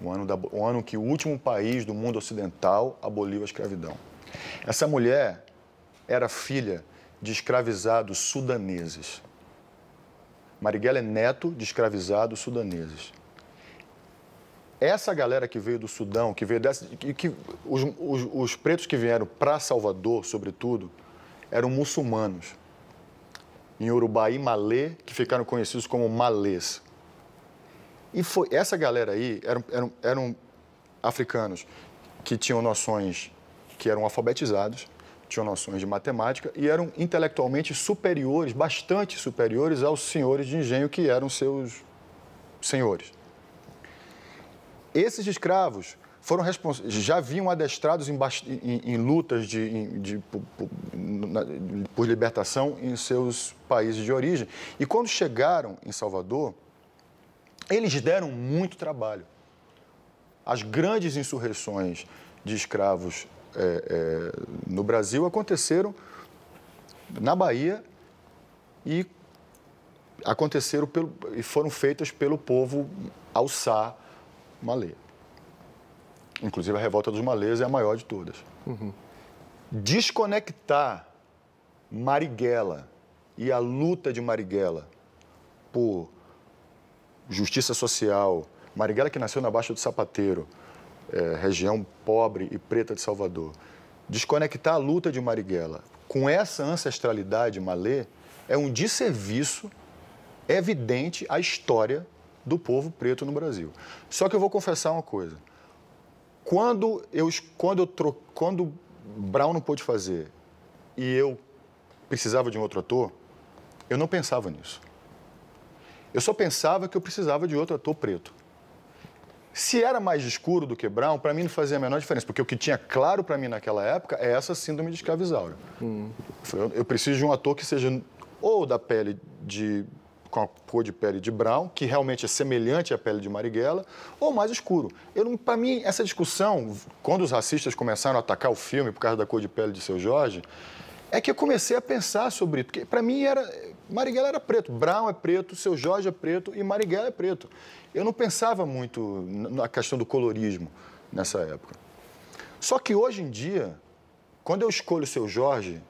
o ano, da, o ano que o último país do mundo ocidental aboliu a escravidão. Essa mulher era filha de escravizados sudaneses. Marighella é neto de escravizados sudaneses. Essa galera que veio do Sudão, que veio dessa, que, que os, os, os pretos que vieram para Salvador, sobretudo, eram muçulmanos. Em Urubaí, Malê, que ficaram conhecidos como malês. E foi, essa galera aí eram, eram, eram africanos que tinham noções, que eram alfabetizados, tinham noções de matemática e eram intelectualmente superiores, bastante superiores aos senhores de engenho que eram seus senhores. Esses escravos foram respons... já vinham adestrados em, bast... em, em lutas de, em, de, por, por, na, por libertação em seus países de origem. E quando chegaram em Salvador, eles deram muito trabalho. As grandes insurreições de escravos É, é, no Brasil aconteceram na Bahia e aconteceram pelo, e foram feitas pelo povo alçá malê. Inclusive, a revolta dos malês é a maior de todas. Uhum. Desconectar Marighella e a luta de Marighella por justiça social, Marighella que nasceu na Baixa do Sapateiro, É, região pobre e preta de Salvador, desconectar a luta de Marighella com essa ancestralidade malê é um desserviço evidente à história do povo preto no Brasil. Só que eu vou confessar uma coisa. Quando, eu, quando, eu tro... quando Brown não pôde fazer e eu precisava de um outro ator, eu não pensava nisso. Eu só pensava que eu precisava de outro ator preto. Se era mais escuro do que Brown, para mim não fazia a menor diferença, porque o que tinha claro para mim naquela época é essa síndrome de escravizaura. Hum. Eu, eu preciso de um ator que seja ou da pele de... com a cor de pele de Brown, que realmente é semelhante à pele de Marighella, ou mais escuro. Para mim, essa discussão, quando os racistas começaram a atacar o filme por causa da cor de pele de Seu Jorge, é que eu comecei a pensar sobre isso. Porque, para mim, era, Marighella era preto. Brown é preto, Seu Jorge é preto e Marighella é preto. Eu não pensava muito na questão do colorismo nessa época. Só que, hoje em dia, quando eu escolho Seu Jorge,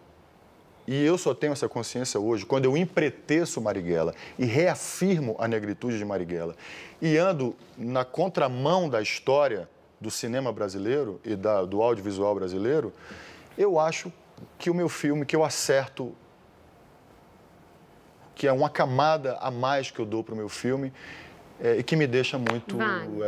e eu só tenho essa consciência hoje, quando eu empreteço Marighella e reafirmo a negritude de Marighella e ando na contramão da história do cinema brasileiro e da, do audiovisual brasileiro, eu acho que o meu filme, que eu acerto, que é uma camada a mais que eu dou para o meu filme é, e que me deixa muito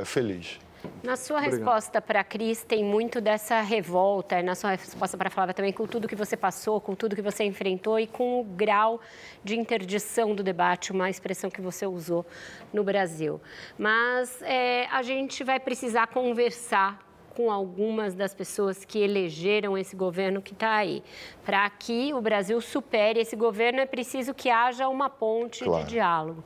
é, feliz. Na sua Obrigado. resposta para a Cris, tem muito dessa revolta, na sua resposta para a Flávia também, com tudo que você passou, com tudo que você enfrentou e com o grau de interdição do debate, uma expressão que você usou no Brasil. Mas é, a gente vai precisar conversar com algumas das pessoas que elegeram esse governo que está aí. Para que o Brasil supere esse governo, é preciso que haja uma ponte claro. de diálogo.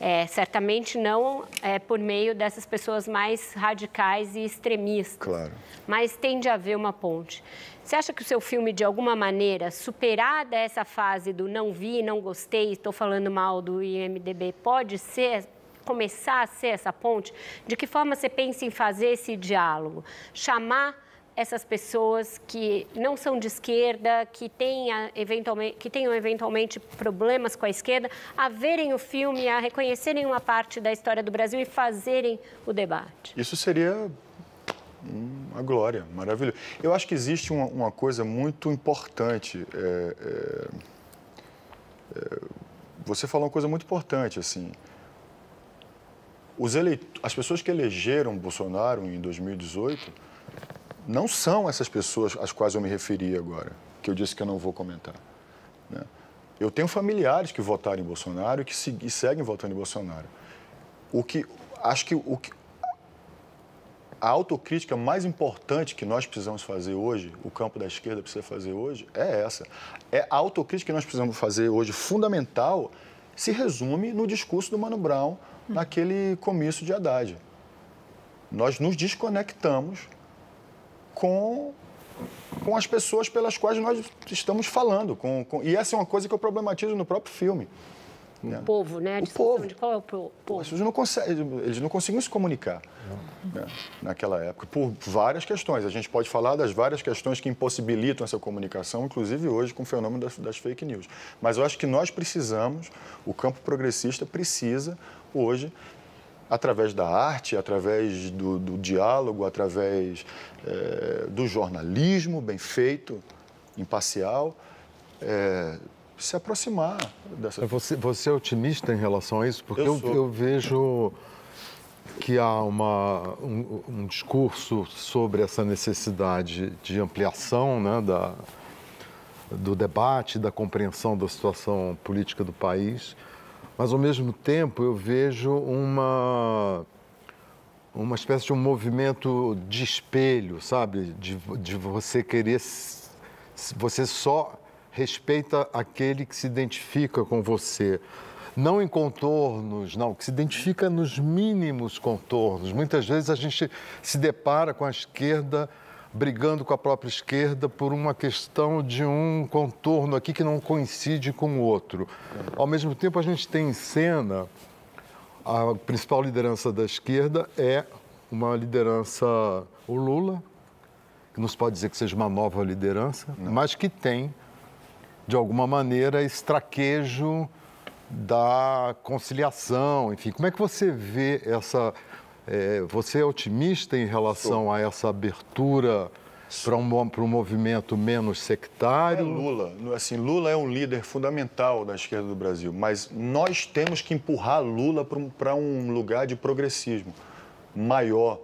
É, certamente não é, por meio dessas pessoas mais radicais e extremistas, claro. mas tende a haver uma ponte. Você acha que o seu filme, de alguma maneira, superada essa fase do não vi, não gostei, estou falando mal do I M D B, pode ser... começar a ser essa ponte? De que forma você pensa em fazer esse diálogo? Chamar essas pessoas que não são de esquerda, que, tenha, eventualmente, que tenham eventualmente problemas com a esquerda, a verem o filme, a reconhecerem uma parte da história do Brasil e fazerem o debate? Isso seria uma glória, maravilhoso. Eu acho que existe uma, uma coisa muito importante. É, é, é, você falou uma coisa muito importante, assim... Os eleit... As pessoas que elegeram Bolsonaro em dois mil e dezoito não são essas pessoas às quais eu me referi agora, que eu disse que eu não vou comentar. Né? Eu tenho familiares que votaram em Bolsonaro e que se... e seguem votando em Bolsonaro. O que... Acho que, o que a autocrítica mais importante que nós precisamos fazer hoje, o campo da esquerda precisa fazer hoje, é essa. É a autocrítica que nós precisamos fazer hoje, fundamental, se resume no discurso do Mano Brown, naquele comício de Haddad. Nós nos desconectamos com, com as pessoas pelas quais nós estamos falando. Com, com, e essa é uma coisa que eu problematizo no próprio filme. O né? povo, né? A o povo. De qual é o povo? Eles não conseguem, eles não conseguiam se comunicar né? naquela época, por várias questões. A gente pode falar das várias questões que impossibilitam essa comunicação, inclusive hoje com o fenômeno das, das fake news. Mas eu acho que nós precisamos, o campo progressista precisa, hoje, através da arte, através do, do diálogo, através é, do jornalismo bem feito, imparcial, é, se aproximar dessa... Você, você é otimista em relação a isso? Porque eu, eu, eu vejo que há uma, um, um discurso sobre essa necessidade de ampliação, né, da, do debate, da compreensão da situação política do país... Mas, ao mesmo tempo, eu vejo uma, uma espécie de um movimento de espelho, sabe? De, de você querer... Você só respeita aquele que se identifica com você. Não em contornos, não. Que se identifica nos mínimos contornos. Muitas vezes a gente se depara com a esquerda brigando com a própria esquerda por uma questão de um contorno aqui que não coincide com o outro. Ao mesmo tempo, a gente tem em cena, a principal liderança da esquerda é uma liderança, o Lula, que não se pode dizer que seja uma nova liderança, não. mas que tem, de alguma maneira, esse traquejo da conciliação, enfim. Como é que você vê essa... É, você é otimista em relação Sou. a essa abertura para um, para um movimento menos sectário? É Lula. Assim, Lula é um líder fundamental da esquerda do Brasil, mas nós temos que empurrar Lula para um, para um lugar de progressismo maior.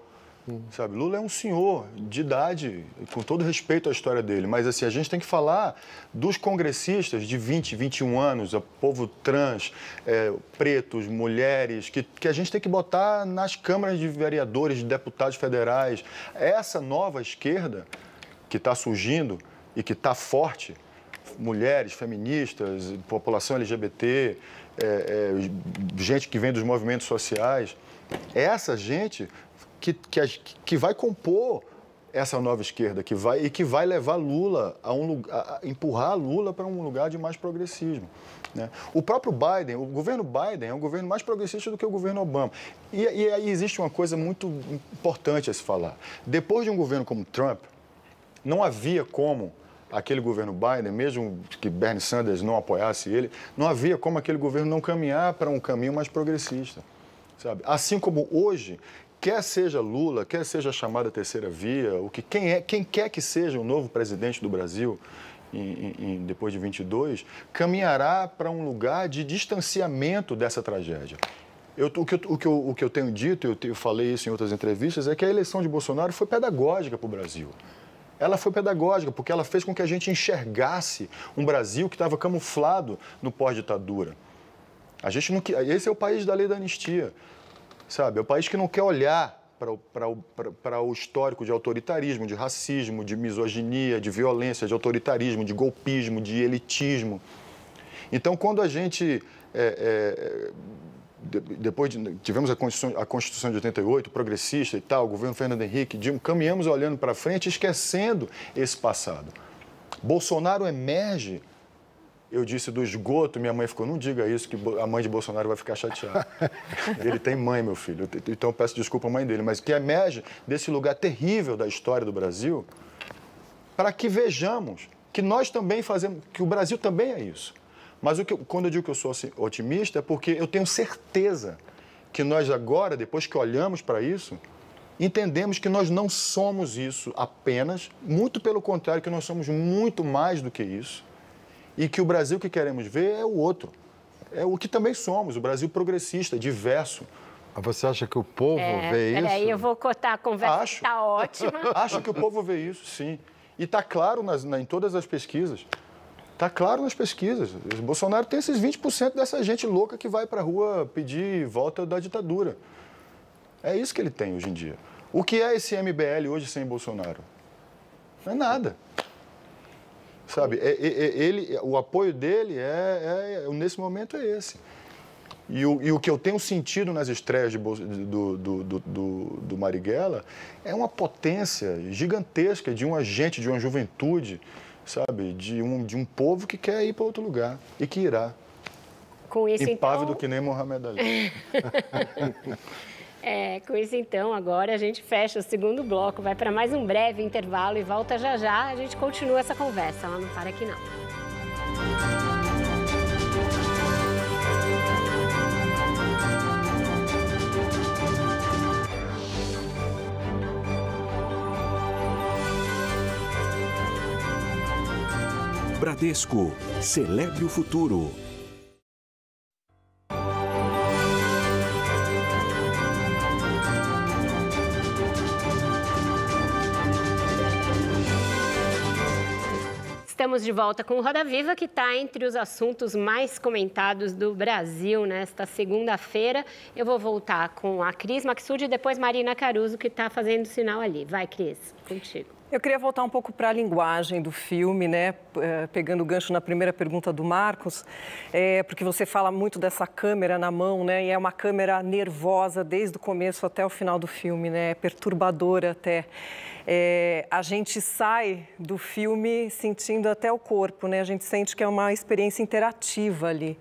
Hum. Sabe? Lula é um senhor de idade, com todo respeito à história dele, mas assim, a gente tem que falar dos congressistas de vinte, vinte e um anos, o povo trans, é, pretos, mulheres, que, que a gente tem que botar nas câmaras de vereadores, de deputados federais. Essa nova esquerda que está surgindo e que está forte, mulheres, feministas, população L G B T, é, é, gente que vem dos movimentos sociais, essa gente... Que, que, que vai compor essa nova esquerda que vai e que vai levar Lula a um lugar, a empurrar Lula para um lugar de mais progressismo, né? O próprio Biden, o governo Biden é um governo mais progressista do que o governo Obama. E, e aí existe uma coisa muito importante a se falar. Depois de um governo como Trump, não havia como aquele governo Biden, mesmo que Bernie Sanders não apoiasse ele, não havia como aquele governo não caminhar para um caminho mais progressista, sabe? Assim como hoje, quer seja Lula, quer seja a chamada terceira via, o que, quem, é, quem quer que seja o novo presidente do Brasil, em, em, depois de vinte e dois, caminhará para um lugar de distanciamento dessa tragédia. Eu, o, que eu, o, que eu, o que eu tenho dito, eu, te, eu falei isso em outras entrevistas, é que a eleição de Bolsonaro foi pedagógica para o Brasil. Ela foi pedagógica, porque ela fez com que a gente enxergasse um Brasil que estava camuflado no pós-ditadura. A gente não, esse é o país da lei da anistia, sabe? É o país que não quer olhar para o, para o, para o histórico de autoritarismo, de racismo, de misoginia, de violência, de autoritarismo, de golpismo, de elitismo. Então, quando a gente... É, é, depois de, tivemos a Constituição, a Constituição de oitenta e oito, progressista e tal, o governo Fernando Henrique, Dilma, caminhamos olhando para frente, esquecendo esse passado. Bolsonaro emerge, eu disse, do esgoto, minha mãe ficou, não diga isso, que a mãe de Bolsonaro vai ficar chateada. Ele tem mãe, meu filho, então eu peço desculpa à mãe dele, mas que emerge desse lugar terrível da história do Brasil, para que vejamos que nós também fazemos, que o Brasil também é isso. Mas o que eu, quando eu digo que eu sou otimista, é porque eu tenho certeza que nós agora, depois que olhamos para isso, entendemos que nós não somos isso apenas, muito pelo contrário, que nós somos muito mais do que isso, e que o Brasil que queremos ver é o outro, é o que também somos, o Brasil progressista, diverso. Você acha que o povo é, vê isso? Peraí, eu vou cortar a conversa, está ótima. Acho que o povo vê isso, sim. E está claro nas, na, em todas as pesquisas. Está claro nas pesquisas. O Bolsonaro tem esses vinte por cento dessa gente louca que vai para a rua pedir volta da ditadura. É isso que ele tem hoje em dia. O que é esse M B L hoje sem Bolsonaro? Não é nada. Sabe, é, é, ele, o apoio dele, é, é, nesse momento, é esse. E o, e o que eu tenho sentido nas estreias de, do, do, do, do Marighella é uma potência gigantesca de um agente, de uma juventude... sabe, de um, de um povo que quer ir para outro lugar e que irá. Com isso, impávido, então... Impávido que nem Mohamed Ali. É, com isso, então, agora a gente fecha o segundo bloco, vai para mais um breve intervalo e volta já já. A gente continua essa conversa, ela não para aqui não. Bradesco, celebre o futuro. Estamos de volta com o Roda Viva, que está entre os assuntos mais comentados do Brasil nesta segunda-feira. Eu vou voltar com a Cris Maxud e depois Marina Caruso, que está fazendo sinal ali. Vai, Cris, contigo. Eu queria voltar um pouco para a linguagem do filme, né? Pegando o gancho na primeira pergunta do Marcos, é, porque você fala muito dessa câmera na mão, né? E é uma câmera nervosa desde o começo até o final do filme, né? É perturbadora até. É, a gente sai do filme sentindo até o corpo, né? A gente sente que é uma experiência interativa ali.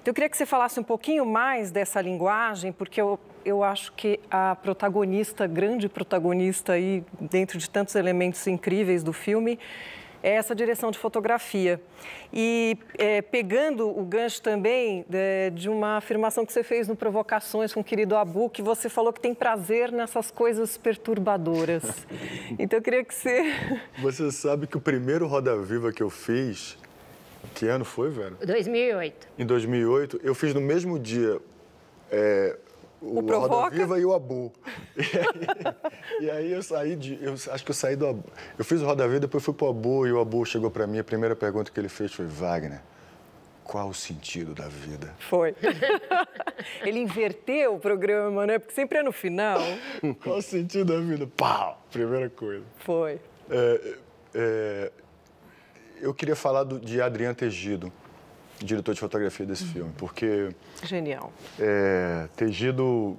Então, eu queria que você falasse um pouquinho mais dessa linguagem, porque eu... Eu acho que a protagonista, grande protagonista aí, dentro de tantos elementos incríveis do filme, é essa direção de fotografia. E é, pegando o gancho também é, de uma afirmação que você fez no Provocações com o querido Abu, que você falou que tem prazer nessas coisas perturbadoras. Então eu queria que você... Você sabe que o primeiro Roda Viva que eu fiz, que ano foi, Vera? dois mil e oito. Em dois mil e oito, eu fiz no mesmo dia... É... O, o Roda Viva e o Abu. E aí, e aí eu saí de... Eu, acho que eu saí do Abu. Eu fiz o Roda Viva, depois fui pro Abu e o Abu chegou para mim. A primeira pergunta que ele fez foi, Wagner, qual o sentido da vida? Foi. Ele inverteu o programa, né? Porque sempre é no final. Qual o sentido da vida? Pau! Primeira coisa. Foi. É, é, eu queria falar do, de Adriano Tegido, diretor de fotografia desse filme, porque... Genial. É, Tegido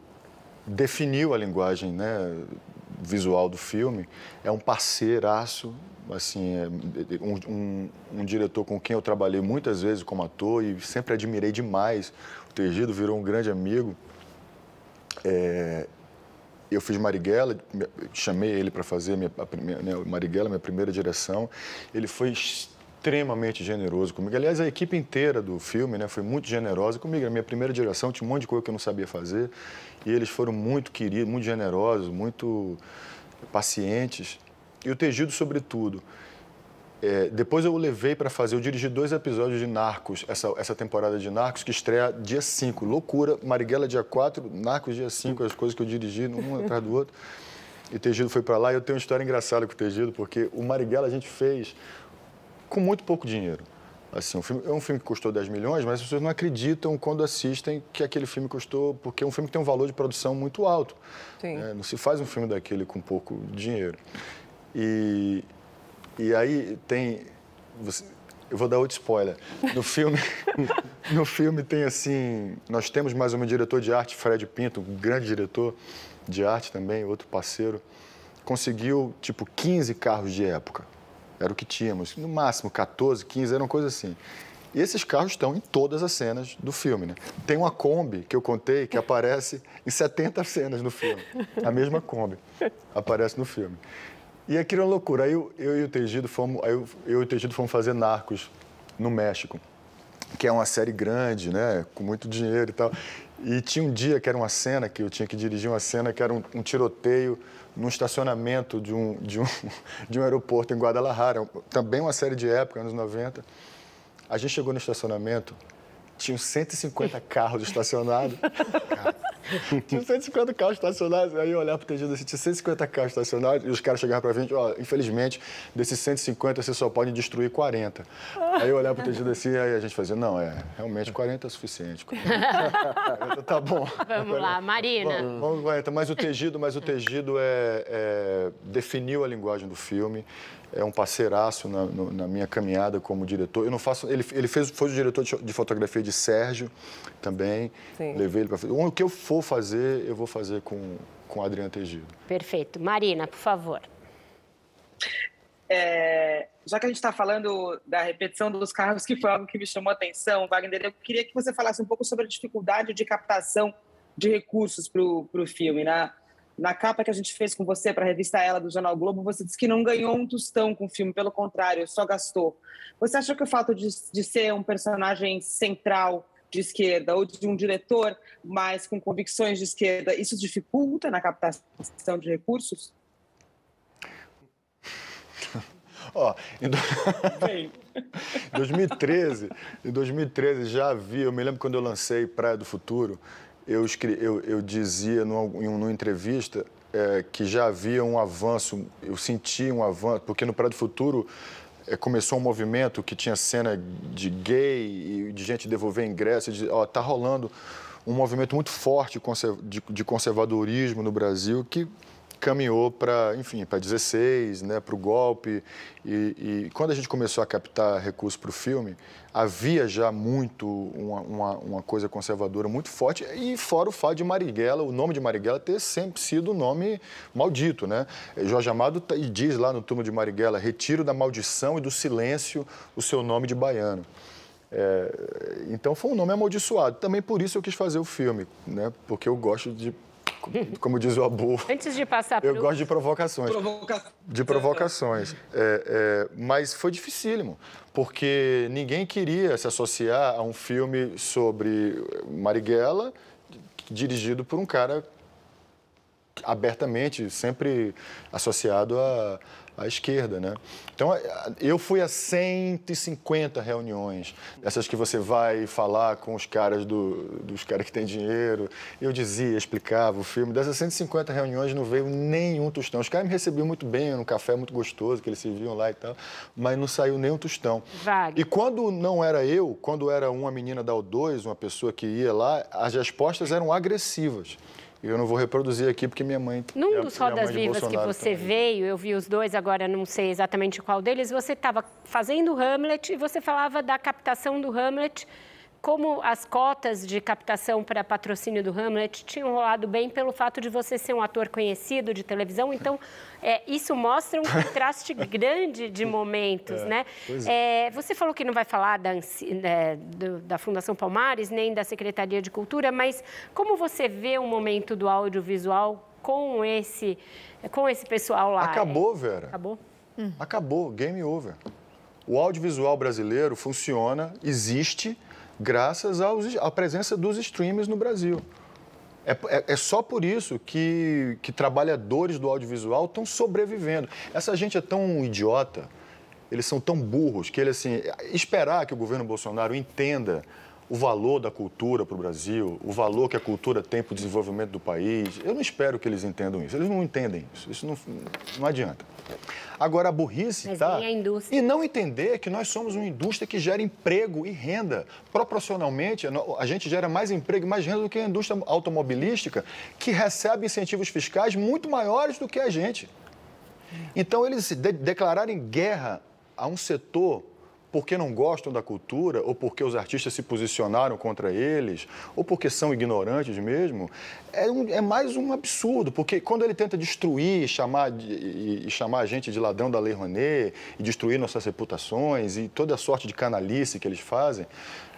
definiu a linguagem, né, visual do filme, é um parceiraço, assim, um, um, um diretor com quem eu trabalhei muitas vezes como ator e sempre admirei demais. O Tegido virou um grande amigo. É, eu fiz Marighella, chamei ele para fazer minha, a primeira, né, Marighella, minha primeira direção. Ele foi extremamente generoso comigo. Aliás, a equipe inteira do filme, né, foi muito generosa comigo. Na minha primeira direção tinha um monte de coisa que eu não sabia fazer. E eles foram muito queridos, muito generosos, muito pacientes. E o Tegido, sobretudo. É, depois eu o levei para fazer, eu dirigi dois episódios de Narcos, essa, essa temporada de Narcos, que estreia dia cinco. Loucura, Marighella dia quatro, Narcos dia cinco, as coisas que eu dirigi, um atrás do outro. E o Tegido foi para lá. E eu tenho uma história engraçada com o Tegido, porque o Marighella a gente fez com muito pouco dinheiro. Assim, um filme, é um filme que custou dez milhões, mas as pessoas não acreditam quando assistem que aquele filme custou... Porque é um filme que tem um valor de produção muito alto. Sim. Né? Não se faz um filme daquele com pouco dinheiro. E, e aí tem... Você, eu vou dar outro spoiler. No filme, no filme tem assim... Nós temos mais um diretor de arte, Fred Pinto, um grande diretor de arte também, outro parceiro. Conseguiu, tipo, quinze carros de época. Era o que tínhamos, no máximo quatorze, quinze, era uma coisa assim. E esses carros estão em todas as cenas do filme, né? Tem uma Kombi que eu contei que aparece em setenta cenas no filme. A mesma Kombi aparece no filme. E aquilo é uma loucura. Aí eu, eu e o Tegido fomos, aí eu, eu e o Tegido fomos fazer Narcos no México, que é uma série grande, né? Com muito dinheiro e tal. E tinha um dia que era uma cena, que eu tinha que dirigir uma cena, que era um, um tiroteio num estacionamento de um, de um, de um aeroporto em Guadalajara, também uma série de época, anos noventa. A gente chegou no estacionamento, tinham cento e cinquenta carros estacionados. Tinha cento e cinquenta carros estacionados, aí eu olhava pro Tegido assim, tinha cento e cinquenta carros estacionados, e os caras chegavam pra gente, ó, oh, infelizmente, desses cento e cinquenta, você só pode destruir quarenta. Aí eu olhava pro Tegido assim, aí a gente fazia, não, é, realmente quarenta é suficiente. quarenta, tá bom. Vamos lá, Marina. Vamos, vamos quarenta, mas o Tegido, mas o Tegido é, é, definiu a linguagem do filme, é um parceiraço na, no, na minha caminhada como diretor. Eu não faço, ele ele fez, foi o diretor de, de fotografia de Sérgio também. Sim. Levei ele para fazer. O que eu for fazer, eu vou fazer com com Adriano Tegido. Perfeito. Marina, por favor. É, já que a gente está falando da repetição dos carros, que foi algo que me chamou a atenção, Wagner, eu queria que você falasse um pouco sobre a dificuldade de captação de recursos para o filme, né? Na capa que a gente fez com você para a revista Ela, do Jornal Globo, você disse que não ganhou um tostão com o filme, pelo contrário, só gastou. Você achou que o fato de, de ser um personagem central de esquerda ou de um diretor, mas com convicções de esquerda, isso dificulta na captação de recursos? Ó, oh, em, do... dois mil e treze, em dois mil e treze já havia, eu me lembro quando eu lancei Praia do Futuro, Eu, escre... eu, eu dizia numa, numa entrevista é, que já havia um avanço, eu senti um avanço, porque no Praia do Futuro é, começou um movimento que tinha cena de gay e de gente devolver ingresso. De, ó, tá rolando um movimento muito forte de, de conservadorismo no Brasil que caminhou para, enfim, para dezesseis, né, para o golpe. E, e quando a gente começou a captar recursos para o filme, havia já muito uma, uma, uma coisa conservadora muito forte. E fora o fato de Marighella, o nome de Marighella ter sempre sido um nome maldito, né? Jorge Amado diz lá no Túmulo de Marighella, retiro da maldição e do silêncio o seu nome de baiano. É, então foi um nome amaldiçoado. Também por isso eu quis fazer o filme, né? Porque eu gosto de... Como diz o Abu, antes de passar eu pro... gosto de provocações, Provoca... de provocações, é, é, mas foi dificílimo, porque ninguém queria se associar a um filme sobre Marighella, dirigido por um cara abertamente, sempre associado a... à esquerda, né? Então, eu fui a cento e cinquenta reuniões, essas que você vai falar com os caras do, dos caras que têm dinheiro. Eu dizia, explicava o filme. Dessas cento e cinquenta reuniões não veio nenhum tostão. Os caras me recebiam muito bem, era um café muito gostoso que eles serviam lá e tal, mas não saiu nenhum tostão. Vague. E quando não era eu, quando era uma menina da O dois, uma pessoa que ia lá, as respostas eram agressivas. Eu não vou reproduzir aqui, porque minha mãe... Num dos Rodas Vivas que você veio, eu vi os dois, agora não sei exatamente qual deles, você estava fazendo Hamlet e você falava da captação do Hamlet como as cotas de captação para patrocínio do Hamlet tinham rolado bem pelo fato de você ser um ator conhecido de televisão, então é, isso mostra um contraste grande de momentos, é, né? É. É, você falou que não vai falar da, é, do, da Fundação Palmares, nem da Secretaria de Cultura, mas como você vê o momento do audiovisual com esse, com esse pessoal lá? Acabou, Vera. Acabou? Hum. Acabou, game over. O audiovisual brasileiro funciona, existe, graças aos, à presença dos streams no Brasil. É, é, é só por isso que, que trabalhadores do audiovisual estão sobrevivendo. Essa gente é tão idiota, eles são tão burros, que ele, assim, esperar que o governo Bolsonaro entenda o valor da cultura para o Brasil, o valor que a cultura tem para o desenvolvimento do país, eu não espero que eles entendam isso. Eles não entendem isso, isso não, não adianta. Agora, a burrice está e não entender que nós somos uma indústria que gera emprego e renda. Proporcionalmente, a gente gera mais emprego e mais renda do que a indústria automobilística, que recebe incentivos fiscais muito maiores do que a gente. Então, eles se de declararem guerra a um setor porque não gostam da cultura, ou porque os artistas se posicionaram contra eles, ou porque são ignorantes mesmo, é, um, é mais um absurdo, porque quando ele tenta destruir chamar de, e, e chamar a gente de ladrão da Lei Rouanet, e destruir nossas reputações, e toda a sorte de canalice que eles fazem,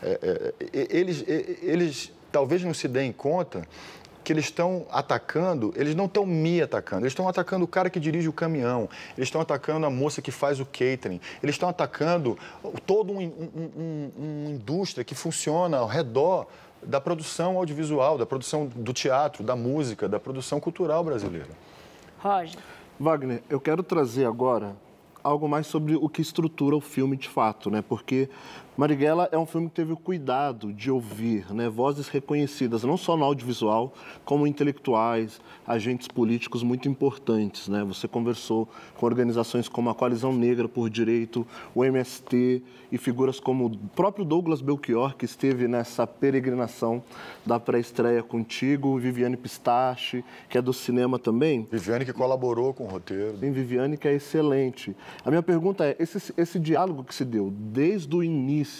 é, é, eles, é, eles talvez não se deem conta que eles estão atacando, eles não estão me atacando, eles estão atacando o cara que dirige o caminhão, eles estão atacando a moça que faz o catering, eles estão atacando toda uma um, um, um indústria que funciona ao redor da produção audiovisual, da produção do teatro, da música, da produção cultural brasileira. Roger. Wagner, eu quero trazer agora algo mais sobre o que estrutura o filme de fato, né? Porque Marighella é um filme que teve o cuidado de ouvir, né, vozes reconhecidas, não só no audiovisual, como intelectuais, agentes políticos muito importantes, né? Você conversou com organizações como a Coalizão Negra por Direito, o M S T e figuras como o próprio Douglas Belchior, que esteve nessa peregrinação da pré-estreia contigo, Viviane Pistache, que é do cinema também. Viviane que colaborou com o roteiro. Sim, Viviane que é excelente. A minha pergunta é, esse, esse diálogo que se deu desde o início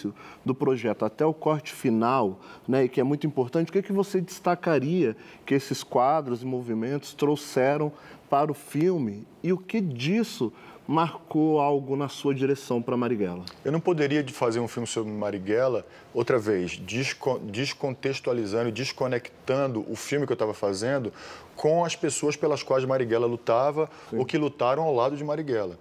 do projeto até o corte final, né, e que é muito importante, o que, que você destacaria que esses quadros e movimentos trouxeram para o filme e o que disso marcou algo na sua direção para Marighella? Eu não poderia fazer um filme sobre Marighella, outra vez, descontextualizando e desconectando o filme que eu estava fazendo com as pessoas pelas quais Marighella lutava, sim, ou que lutaram ao lado de Marighella.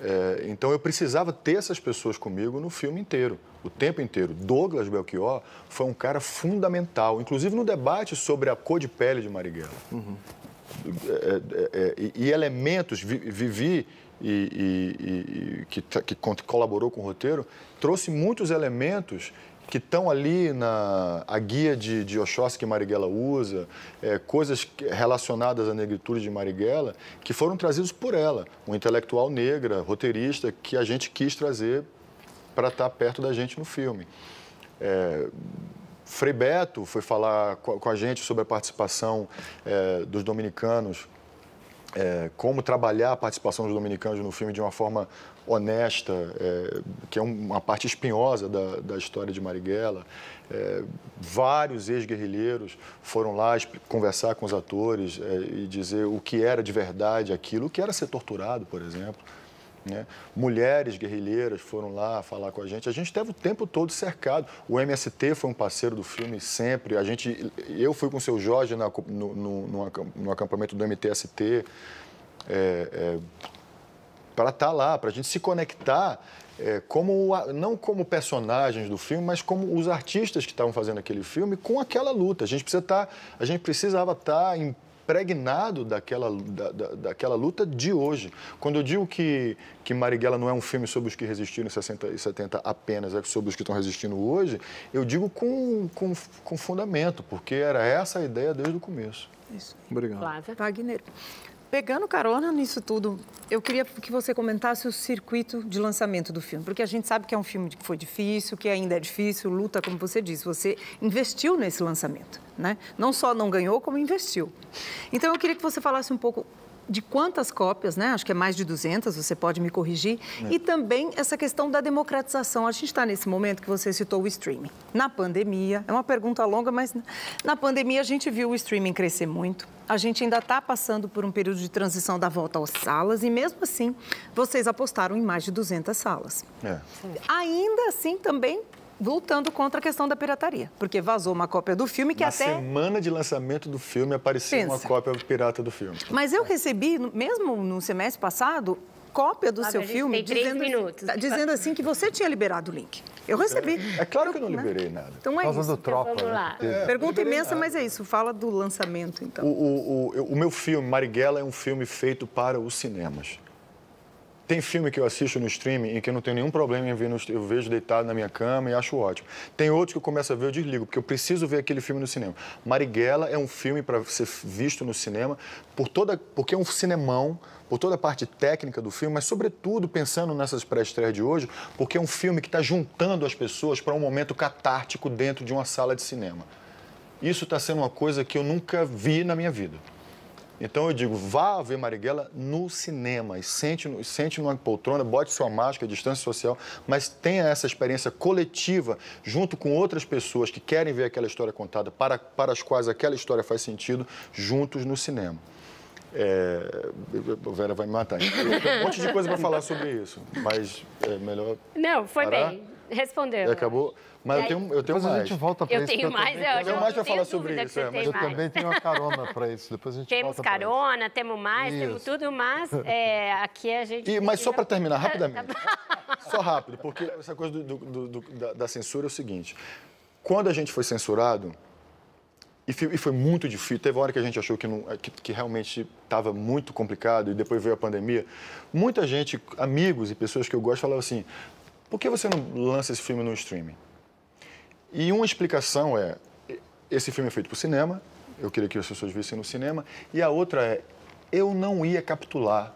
É, então, eu precisava ter essas pessoas comigo no filme inteiro, o tempo inteiro. Douglas Belchior foi um cara fundamental, inclusive no debate sobre a cor de pele de Marighella. Uhum. É, é, é, e elementos, Vivi, e, e, e, que, que colaborou com o roteiro, trouxe muitos elementos que estão ali na a guia de, de Oxóssi que Marighella usa, é, coisas relacionadas à negritude de Marighella, que foram trazidos por ela, uma intelectual negra, roteirista, que a gente quis trazer para estar perto da gente no filme. É, Frei Beto foi falar com a gente sobre a participação é, dos dominicanos, é, como trabalhar a participação dos dominicanos no filme de uma forma honesta, é, que é uma parte espinhosa da, da história de Marighella. É, vários ex-guerrilheiros foram lá conversar com os atores é, e dizer o que era de verdade aquilo, o que era ser torturado, por exemplo. Né? Mulheres guerrilheiras foram lá falar com a gente. A gente teve o tempo todo cercado. O M S T foi um parceiro do filme sempre. A gente, eu fui com o Seu Jorge na, no, no, no acampamento do M T S T é, é, para estar lá, para a gente se conectar, é, como, não como personagens do filme, mas como os artistas que estavam fazendo aquele filme com aquela luta. A gente, precisa estar, a gente precisava estar em impregnado daquela, da, da, daquela luta de hoje. Quando eu digo que, que Marighella não é um filme sobre os que resistiram em sessenta e setenta apenas, é sobre os que estão resistindo hoje, eu digo com, com, com fundamento, porque era essa a ideia desde o começo. Isso. Obrigado. Flávia. Wagner, pegando carona nisso tudo, eu queria que você comentasse o circuito de lançamento do filme, porque a gente sabe que é um filme que foi difícil, que ainda é difícil, luta, como você disse, você investiu nesse lançamento. Né? Não só não ganhou, como investiu. Então, eu queria que você falasse um pouco de quantas cópias, né? Acho que é mais de duzentas, você pode me corrigir. É. E também essa questão da democratização. A gente está nesse momento que você citou o streaming. Na pandemia, é uma pergunta longa, mas na pandemia a gente viu o streaming crescer muito. A gente ainda está passando por um período de transição da volta às salas e mesmo assim vocês apostaram em mais de duzentas salas. É. Ainda assim também... lutando contra a questão da pirataria, porque vazou uma cópia do filme que na até... Na semana de lançamento do filme apareceu Pensa. uma cópia pirata do filme. Mas eu recebi, mesmo no semestre passado, cópia do ah, seu filme dizendo, minutos, dizendo assim que você tinha liberado o link. Eu recebi. É claro que eu não liberei nada. Então é isso. Fazendo tropa, então, vamos lá. Né? É, Pergunta imensa, nada. mas é isso. Fala do lançamento, então. O, o, o, o meu filme, Marighella, é um filme feito para os cinemas. Tem filme que eu assisto no streaming e que eu não tenho nenhum problema em ver, no, eu vejo deitado na minha cama e acho ótimo. Tem outros que eu começo a ver, eu desligo, porque eu preciso ver aquele filme no cinema. Marighella é um filme para ser visto no cinema, por toda, porque é um cinemão, por toda a parte técnica do filme, mas sobretudo pensando nessas pré-estreias de hoje, porque é um filme que está juntando as pessoas para um momento catártico dentro de uma sala de cinema. Isso está sendo uma coisa que eu nunca vi na minha vida. Então, eu digo, vá ver Marighella no cinema, e sente, sente numa poltrona, bote sua máscara, distância social, mas tenha essa experiência coletiva, junto com outras pessoas que querem ver aquela história contada, para, para as quais aquela história faz sentido, juntos no cinema. É... A Vera vai me matar. Tem um monte de coisa para falar sobre isso, mas é melhor... Não, foi parar. bem. Respondeu. Acabou. Mas aí, eu tenho, eu tenho mais. A gente volta para isso. Eu tenho mais, eu tenho mais para falar sobre isso. É, mas eu também tenho uma carona para isso. Depois a gente temos volta carona, temos mais, isso. temos tudo, mas é, aqui a gente. E, mas só para terminar rapidamente. Só rápido, porque essa coisa do, do, do, da, da censura é o seguinte: quando a gente foi censurado, e foi muito difícil, teve uma hora que a gente achou que, não, que, que realmente estava muito complicado, e depois veio a pandemia, muita gente, amigos e pessoas que eu gosto, falavam assim. Por que você não lança esse filme no streaming? E uma explicação é, esse filme é feito para o cinema, eu queria que as pessoas vissem no cinema, e a outra é, eu não ia capitular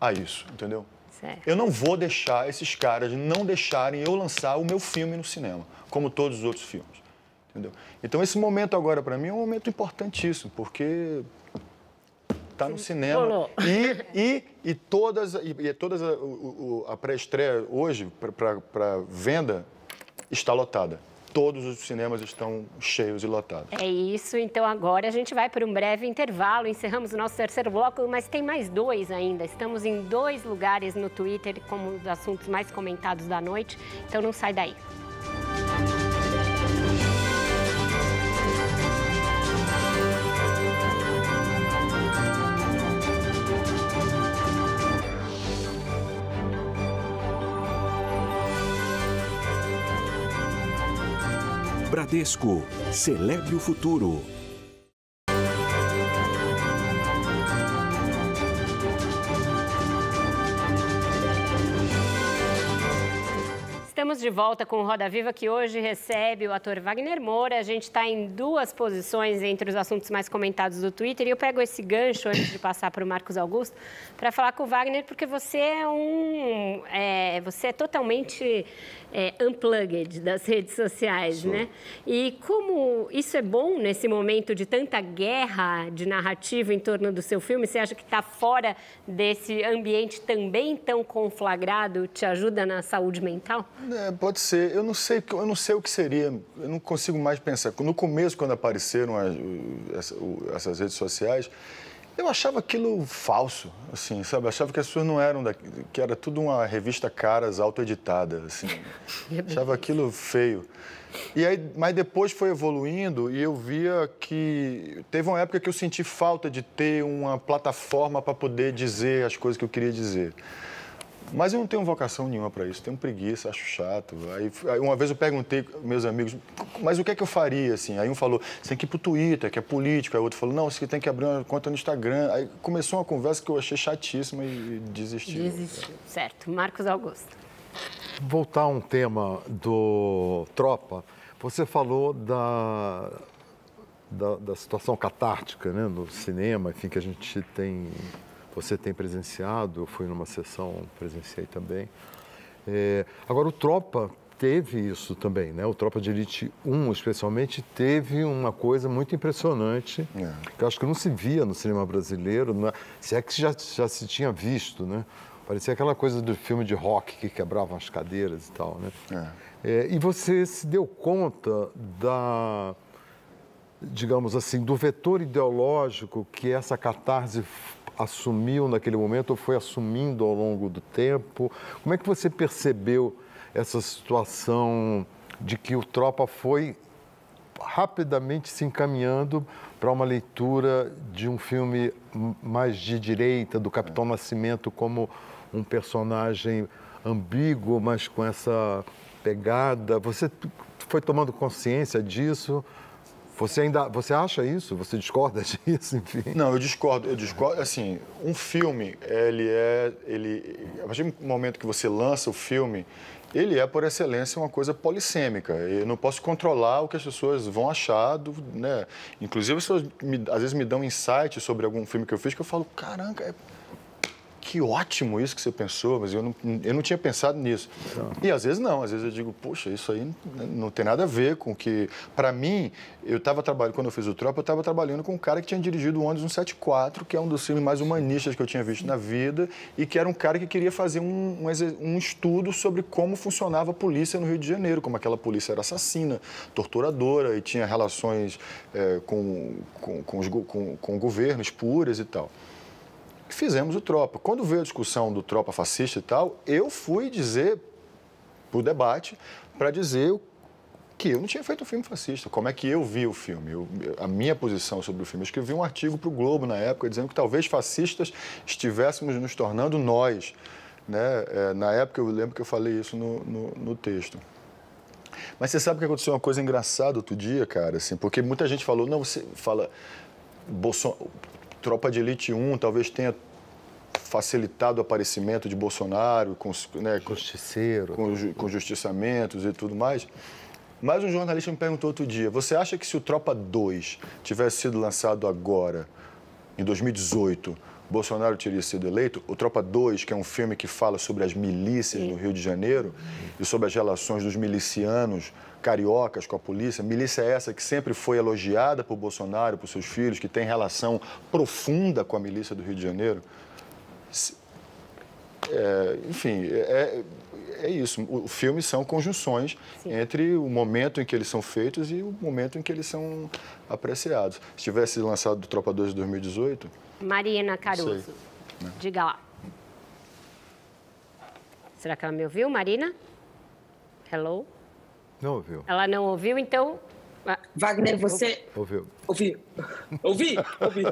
a isso, entendeu? Certo. Eu não vou deixar esses caras não deixarem eu lançar o meu filme no cinema, como todos os outros filmes, entendeu? Então, esse momento agora, para mim, é um momento importantíssimo, porque... Tá no cinema. E, e, e todas, e, e todas a, a, a pré-estreia hoje, para venda, está lotada. Todos os cinemas estão cheios e lotados. É isso, então agora a gente vai para um breve intervalo, encerramos o nosso terceiro bloco, mas tem mais dois ainda. Estamos em dois lugares no Twitter como um dos assuntos mais comentados da noite, então não sai daí. Bradesco, celebre o futuro. Estamos de volta com o Roda Viva, que hoje recebe o ator Wagner Moura. A gente está em duas posições entre os assuntos mais comentados do Twitter. E eu pego esse gancho, antes de passar para o Marcos Augusto, para falar com o Wagner, porque você é um... É, você é totalmente é, unplugged das redes sociais, Sim. né? E como isso é bom nesse momento de tanta guerra de narrativa em torno do seu filme? Você acha que está fora desse ambiente também tão conflagrado? Te ajuda na saúde mental? É, pode ser. Eu não sei, eu não sei o que seria, eu não consigo mais pensar. No começo, quando apareceram as, essas redes sociais, eu achava aquilo falso, assim, sabe? Eu achava que as pessoas não eram da... que era tudo uma revista caras autoeditada, assim. Achava aquilo feio. E aí, mas depois foi evoluindo e eu via que... Teve uma época que eu senti falta de ter uma plataforma para poder dizer as coisas que eu queria dizer. Mas eu não tenho vocação nenhuma para isso, tenho preguiça, acho chato. Aí, uma vez eu perguntei meus amigos, mas o que é que eu faria, assim? Aí um falou, você tem que ir pro Twitter, que é político. Aí outro falou, não, você tem que abrir uma conta no Instagram. Aí começou uma conversa que eu achei chatíssima e desisti. Desistiu, certo. Marcos Augusto. Voltar a um tema do Tropa, você falou da, da, da situação catártica, né, no cinema, enfim, que a gente tem... Você tem presenciado, eu fui numa sessão, presenciei também. É, agora, o Tropa teve isso também, né? O Tropa de Elite um, especialmente, teve uma coisa muito impressionante, é. que eu acho que não se via no cinema brasileiro, na... se é que já, já se tinha visto, né? Parecia aquela coisa do filme de rock que quebravam as cadeiras e tal, né? É. É, e você se deu conta da, digamos assim, do vetor ideológico que essa catarse assumiu naquele momento ou foi assumindo ao longo do tempo? Como é que você percebeu essa situação de que o Tropa foi rapidamente se encaminhando para uma leitura de um filme mais de direita, do Capitão Nascimento como um personagem ambíguo, mas com essa pegada? Você foi tomando consciência disso? Você ainda, você acha isso? Você discorda disso? Enfim. Não, eu discordo. Eu discordo. Assim, um filme, ele é, ele, a partir do momento que você lança o filme, ele é, por excelência, uma coisa polissêmica. Eu não posso controlar o que as pessoas vão achar, do, né? Inclusive, as pessoas me, às vezes me dão insight sobre algum filme que eu fiz que eu falo, caramba, é... que ótimo isso que você pensou, mas eu não, eu não tinha pensado nisso. Então... E às vezes não, às vezes eu digo, poxa, isso aí não tem nada a ver com o que... Para mim, eu estava trabalhando, quando eu fiz o Tropa, eu estava trabalhando com um cara que tinha dirigido o Ônibus cento e setenta e quatro, que é um dos filmes mais humanistas que eu tinha visto na vida, e que era um cara que queria fazer um, um estudo sobre como funcionava a polícia no Rio de Janeiro, como aquela polícia era assassina, torturadora, e tinha relações é, com, com, com, os, com, com governos puras e tal. Fizemos o Tropa. Quando veio a discussão do Tropa fascista e tal, eu fui dizer, pro debate, para dizer que eu não tinha feito um filme fascista. Como é que eu vi o filme? Eu, a minha posição sobre o filme. Eu escrevi um artigo pro Globo, na época, dizendo que talvez fascistas estivéssemos nos tornando nós, né? É, na época, eu lembro que eu falei isso no, no, no texto. Mas você sabe que aconteceu uma coisa engraçada outro dia, cara, assim, porque muita gente falou, não, você fala... Bolsonaro... Tropa de Elite um talvez tenha facilitado o aparecimento de Bolsonaro com, né, Justiceiro. Com, ju, com justiçamentos e tudo mais. Mas um jornalista me perguntou outro dia, você acha que se o Tropa dois tivesse sido lançado agora, em dois mil e dezoito, Bolsonaro teria sido eleito? O Tropa dois, que é um filme que fala sobre as milícias no Rio de Janeiro e sobre as relações dos milicianos cariocas com a polícia, milícia essa que sempre foi elogiada por Bolsonaro, por seus filhos, que tem relação profunda com a milícia do Rio de Janeiro. É, enfim, é, é isso. Os filmes são conjunções Sim. entre o momento em que eles são feitos e o momento em que eles são apreciados. Se tivesse lançado do Tropa dois em dois mil e dezoito... Marina Caruso, Sei. diga lá. Será que ela me ouviu, Marina? Hello? Não ouviu. Ela não ouviu, então... Wagner, você... Ouviu. Ouvi. Ouvi? Ouvi.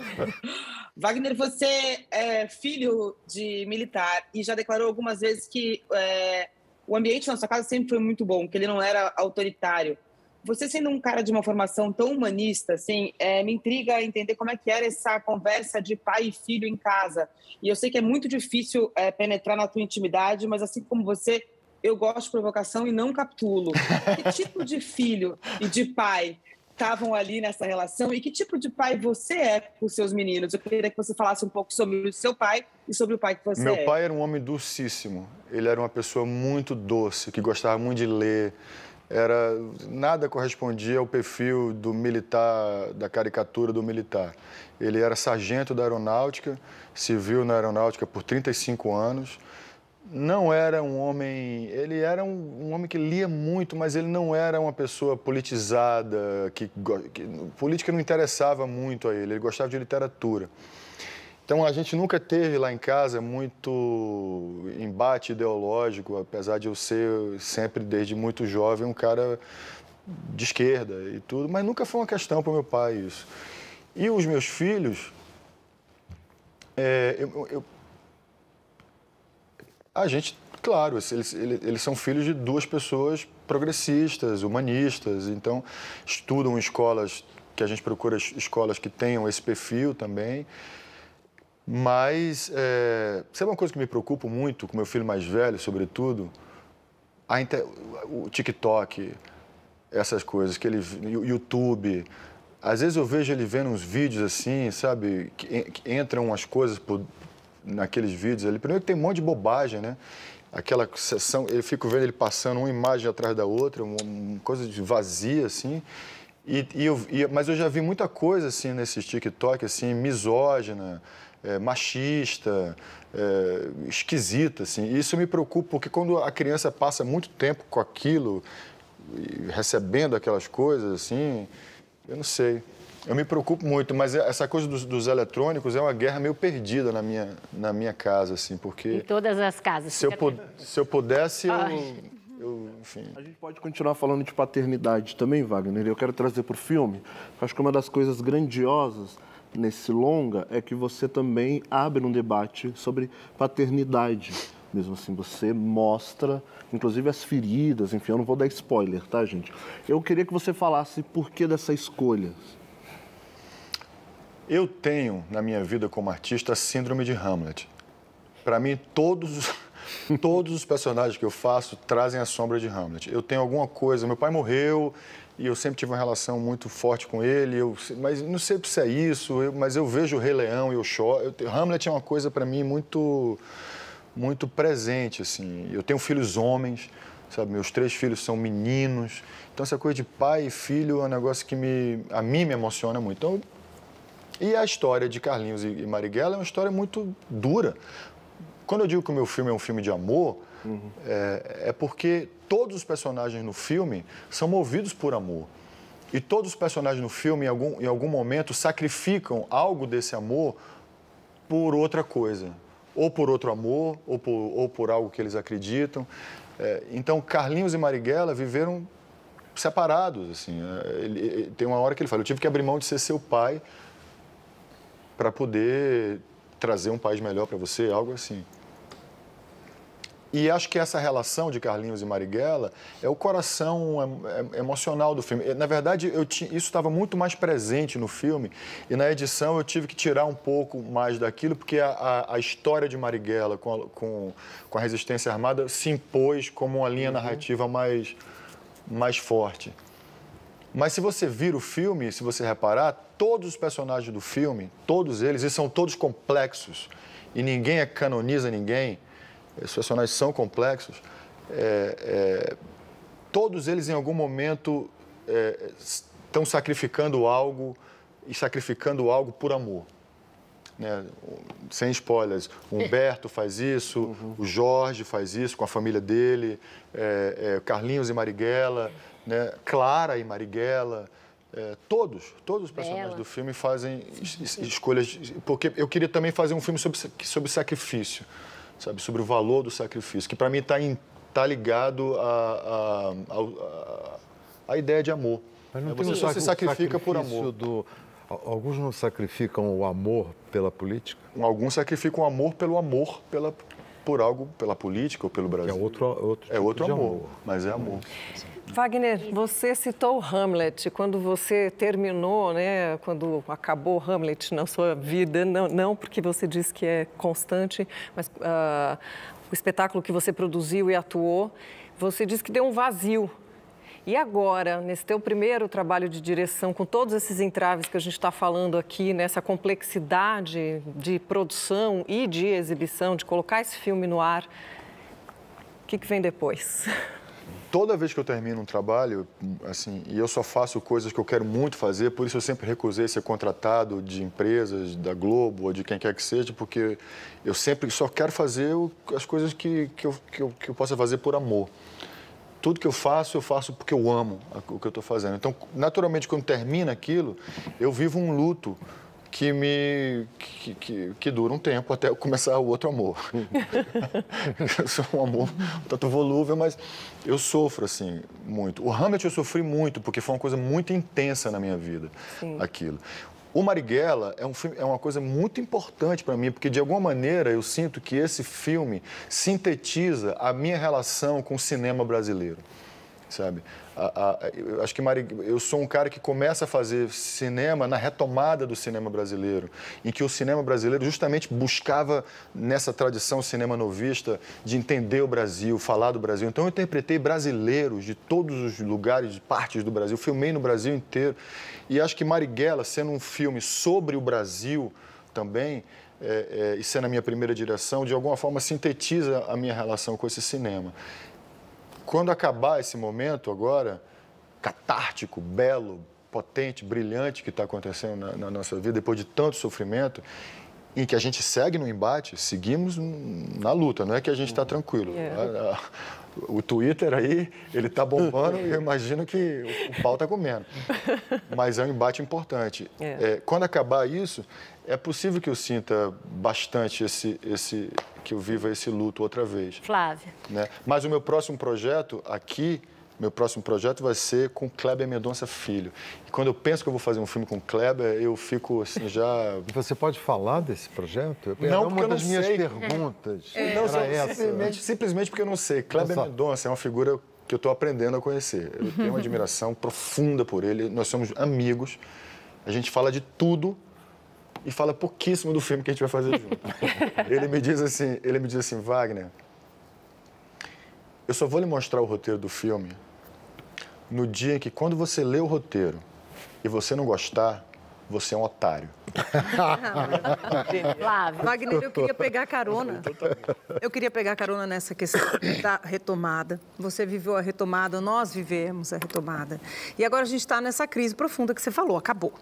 Wagner, você é filho de militar e já declarou algumas vezes que é, o ambiente na sua casa sempre foi muito bom, que ele não era autoritário. Você sendo um cara de uma formação tão humanista, assim, é, me intriga entender como é que era essa conversa de pai e filho em casa. E eu sei que é muito difícil é, penetrar na tua intimidade, mas assim como você... Eu gosto de provocação e não captulo. Que tipo de filho e de pai estavam ali nessa relação? E que tipo de pai você é com os seus meninos? Eu queria que você falasse um pouco sobre o seu pai e sobre o pai que você é. Meu pai era um homem docíssimo. Ele era uma pessoa muito doce, que gostava muito de ler. Era, nada correspondia ao perfil do militar, da caricatura do militar. Ele era sargento da aeronáutica, civil na aeronáutica por trinta e cinco anos. Não era um homem... Ele era um, um homem que lia muito, mas ele não era uma pessoa politizada, que, que... Política não interessava muito a ele, ele gostava de literatura. Então, a gente nunca teve lá em casa muito embate ideológico, apesar de eu ser sempre, desde muito jovem, um cara de esquerda e tudo, mas nunca foi uma questão para o meu pai isso. E os meus filhos... É, eu, eu, A gente, claro, eles, eles são filhos de duas pessoas progressistas, humanistas, então estudam em escolas, que a gente procura escolas que tenham esse perfil também. Mas, é, sabe uma coisa que me preocupa muito, com meu filho mais velho, sobretudo? A inter... O TikTok, essas coisas, que ele... YouTube... Às vezes eu vejo ele vendo uns vídeos assim, sabe, que entram umas coisas por... naqueles vídeos ali. Primeiro que tem um monte de bobagem, né? aquela sessão, eu fico vendo ele passando uma imagem atrás da outra, uma, uma coisa de vazia, assim. E, e eu, e, mas eu já vi muita coisa, assim, nesses TikTok, assim, misógina, é, machista, é, esquisita, assim. E isso me preocupa, porque quando a criança passa muito tempo com aquilo, recebendo aquelas coisas, assim, eu não sei. Eu me preocupo muito, mas essa coisa dos, dos eletrônicos é uma guerra meio perdida na minha, na minha casa, assim, porque... Em todas as casas. Se, eu, pu se eu pudesse, eu, eu... Enfim... A gente pode continuar falando de paternidade também, Wagner. Eu quero trazer para o filme, acho que uma das coisas grandiosas nesse longa é que você também abre um debate sobre paternidade. Mesmo assim, você mostra, inclusive, as feridas, enfim, eu não vou dar spoiler, tá, gente? Eu queria que você falasse por que dessa escolha. Eu tenho, na minha vida como artista, a síndrome de Hamlet. Para mim, todos, todos os personagens que eu faço trazem a sombra de Hamlet. Eu tenho alguma coisa, meu pai morreu e eu sempre tive uma relação muito forte com ele, eu, mas não sei se é isso, eu, mas eu vejo o Rei Leão e eu choro. Eu, Hamlet é uma coisa, para mim, muito, muito presente, assim. Eu tenho filhos homens, sabe? Meus três filhos são meninos. Então, essa coisa de pai e filho é um negócio que me, a mim me emociona muito. Então, e a história de Carlinhos e Marighella é uma história muito dura. Quando eu digo que o meu filme é um filme de amor, uhum. é, é porque todos os personagens no filme são movidos por amor. E todos os personagens no filme, em algum, em algum momento, sacrificam algo desse amor por outra coisa. Ou por outro amor, ou por, ou por algo que eles acreditam. É, então, Carlinhos e Marighella viveram separados, assim. Ele, ele, tem uma hora que ele fala, eu tive que abrir mão de ser seu pai para poder trazer um país melhor para você, algo assim. E acho que essa relação de Carlinhos e Marighella é o coração emocional do filme. Na verdade, eu tinha, isso estava muito mais presente no filme e na edição eu tive que tirar um pouco mais daquilo, porque a, a, a história de Marighella com a, com, com a resistência armada se impôs como uma linha narrativa mais, mais forte. Mas se você vira o filme, se você reparar, todos os personagens do filme, todos eles, e são todos complexos, e ninguém canoniza ninguém, os personagens são complexos, é, é, todos eles em algum momento é, estão sacrificando algo, e sacrificando algo por amor. Né? Sem spoilers, o Humberto faz isso, uhum. o Jorge faz isso com a família dele, é, é, Carlinhos e Marighella, né? Clara e Marighella, é, todos, todos os personagens Ela. do filme fazem es escolhas, porque eu queria também fazer um filme sobre, sobre sacrifício, sabe, sobre o valor do sacrifício, que para mim está tá ligado à a, a, a, a ideia de amor. Mas não é, você só se sacrifica por amor. Do... Alguns não sacrificam o amor pela política? Alguns sacrificam o amor pelo amor, pela, por algo, pela política ou pelo Brasil. É outro, outro tipo é outro de amor, amor, mas é amor. Wagner, você citou Hamlet. Quando você terminou, né, quando acabou Hamlet na sua vida, não, não porque você disse que é constante, mas uh, o espetáculo que você produziu e atuou, você disse que deu um vazio. E agora, nesse teu primeiro trabalho de direção, com todos esses entraves que a gente está falando aqui, nessa complexidade de produção e de exibição, de colocar esse filme no ar, o que, que vem depois? Toda vez que eu termino um trabalho, assim, e eu só faço coisas que eu quero muito fazer, por isso eu sempre recusei ser contratado de empresas, da Globo ou de quem quer que seja, porque eu sempre só quero fazer as coisas que, que, eu, que, eu, que eu possa fazer por amor. Tudo que eu faço, eu faço porque eu amo o que eu estou fazendo. Então, naturalmente, quando termina aquilo, eu vivo um luto que, me, que, que, que dura um tempo até eu começar o outro amor. Eu sou um amor tanto volúvel, mas eu sofro, assim, muito. O Hamlet eu sofri muito, porque foi uma coisa muito intensa na minha vida, Sim. aquilo. O Marighella é, um filme, é uma coisa muito importante para mim, porque, de alguma maneira, eu sinto que esse filme sintetiza a minha relação com o cinema brasileiro, sabe? A, a, eu, acho que Marighella, eu sou um cara que começa a fazer cinema na retomada do cinema brasileiro, em que o cinema brasileiro justamente buscava, nessa tradição cinema novista, de entender o Brasil, falar do Brasil. Então, eu interpretei brasileiros de todos os lugares, de partes do Brasil, filmei no Brasil inteiro. E acho que Marighella, sendo um filme sobre o Brasil também, é, é, e sendo a minha primeira direção, de alguma forma sintetiza a minha relação com esse cinema. Quando acabar esse momento agora, catártico, belo, potente, brilhante que está acontecendo na, na nossa vida, depois de tanto sofrimento, em que a gente segue no embate, seguimos na luta, não é que a gente está tranquilo. A, a, o Twitter aí, ele está bombando e eu imagino que o, o pau está comendo. Mas é um embate importante. É. É, quando acabar isso, é possível que eu sinta bastante esse, esse, que eu viva esse luto outra vez. Flávia. Né? Mas o meu próximo projeto aqui... Meu próximo projeto vai ser com Kleber Mendonça Filho. E quando eu penso que eu vou fazer um filme com Kleber, eu fico assim já... Você pode falar desse projeto? Eu não, porque uma eu não das sei. Minhas perguntas é. Não, simplesmente, simplesmente porque eu não sei. Kleber Nossa. Mendonça é uma figura que eu estou aprendendo a conhecer. Eu tenho uma admiração profunda por ele. Nós somos amigos. A gente fala de tudo e fala pouquíssimo do filme que a gente vai fazer junto. Ele me diz assim, ele me diz assim, Wagner, eu só vou lhe mostrar o roteiro do filme... No dia em que, quando você lê o roteiro e você não gostar, você é um otário. Wagner, eu queria pegar carona. Eu queria pegar carona nessa questão da retomada. Você viveu a retomada, nós vivemos a retomada. E agora a gente está nessa crise profunda que você falou, acabou.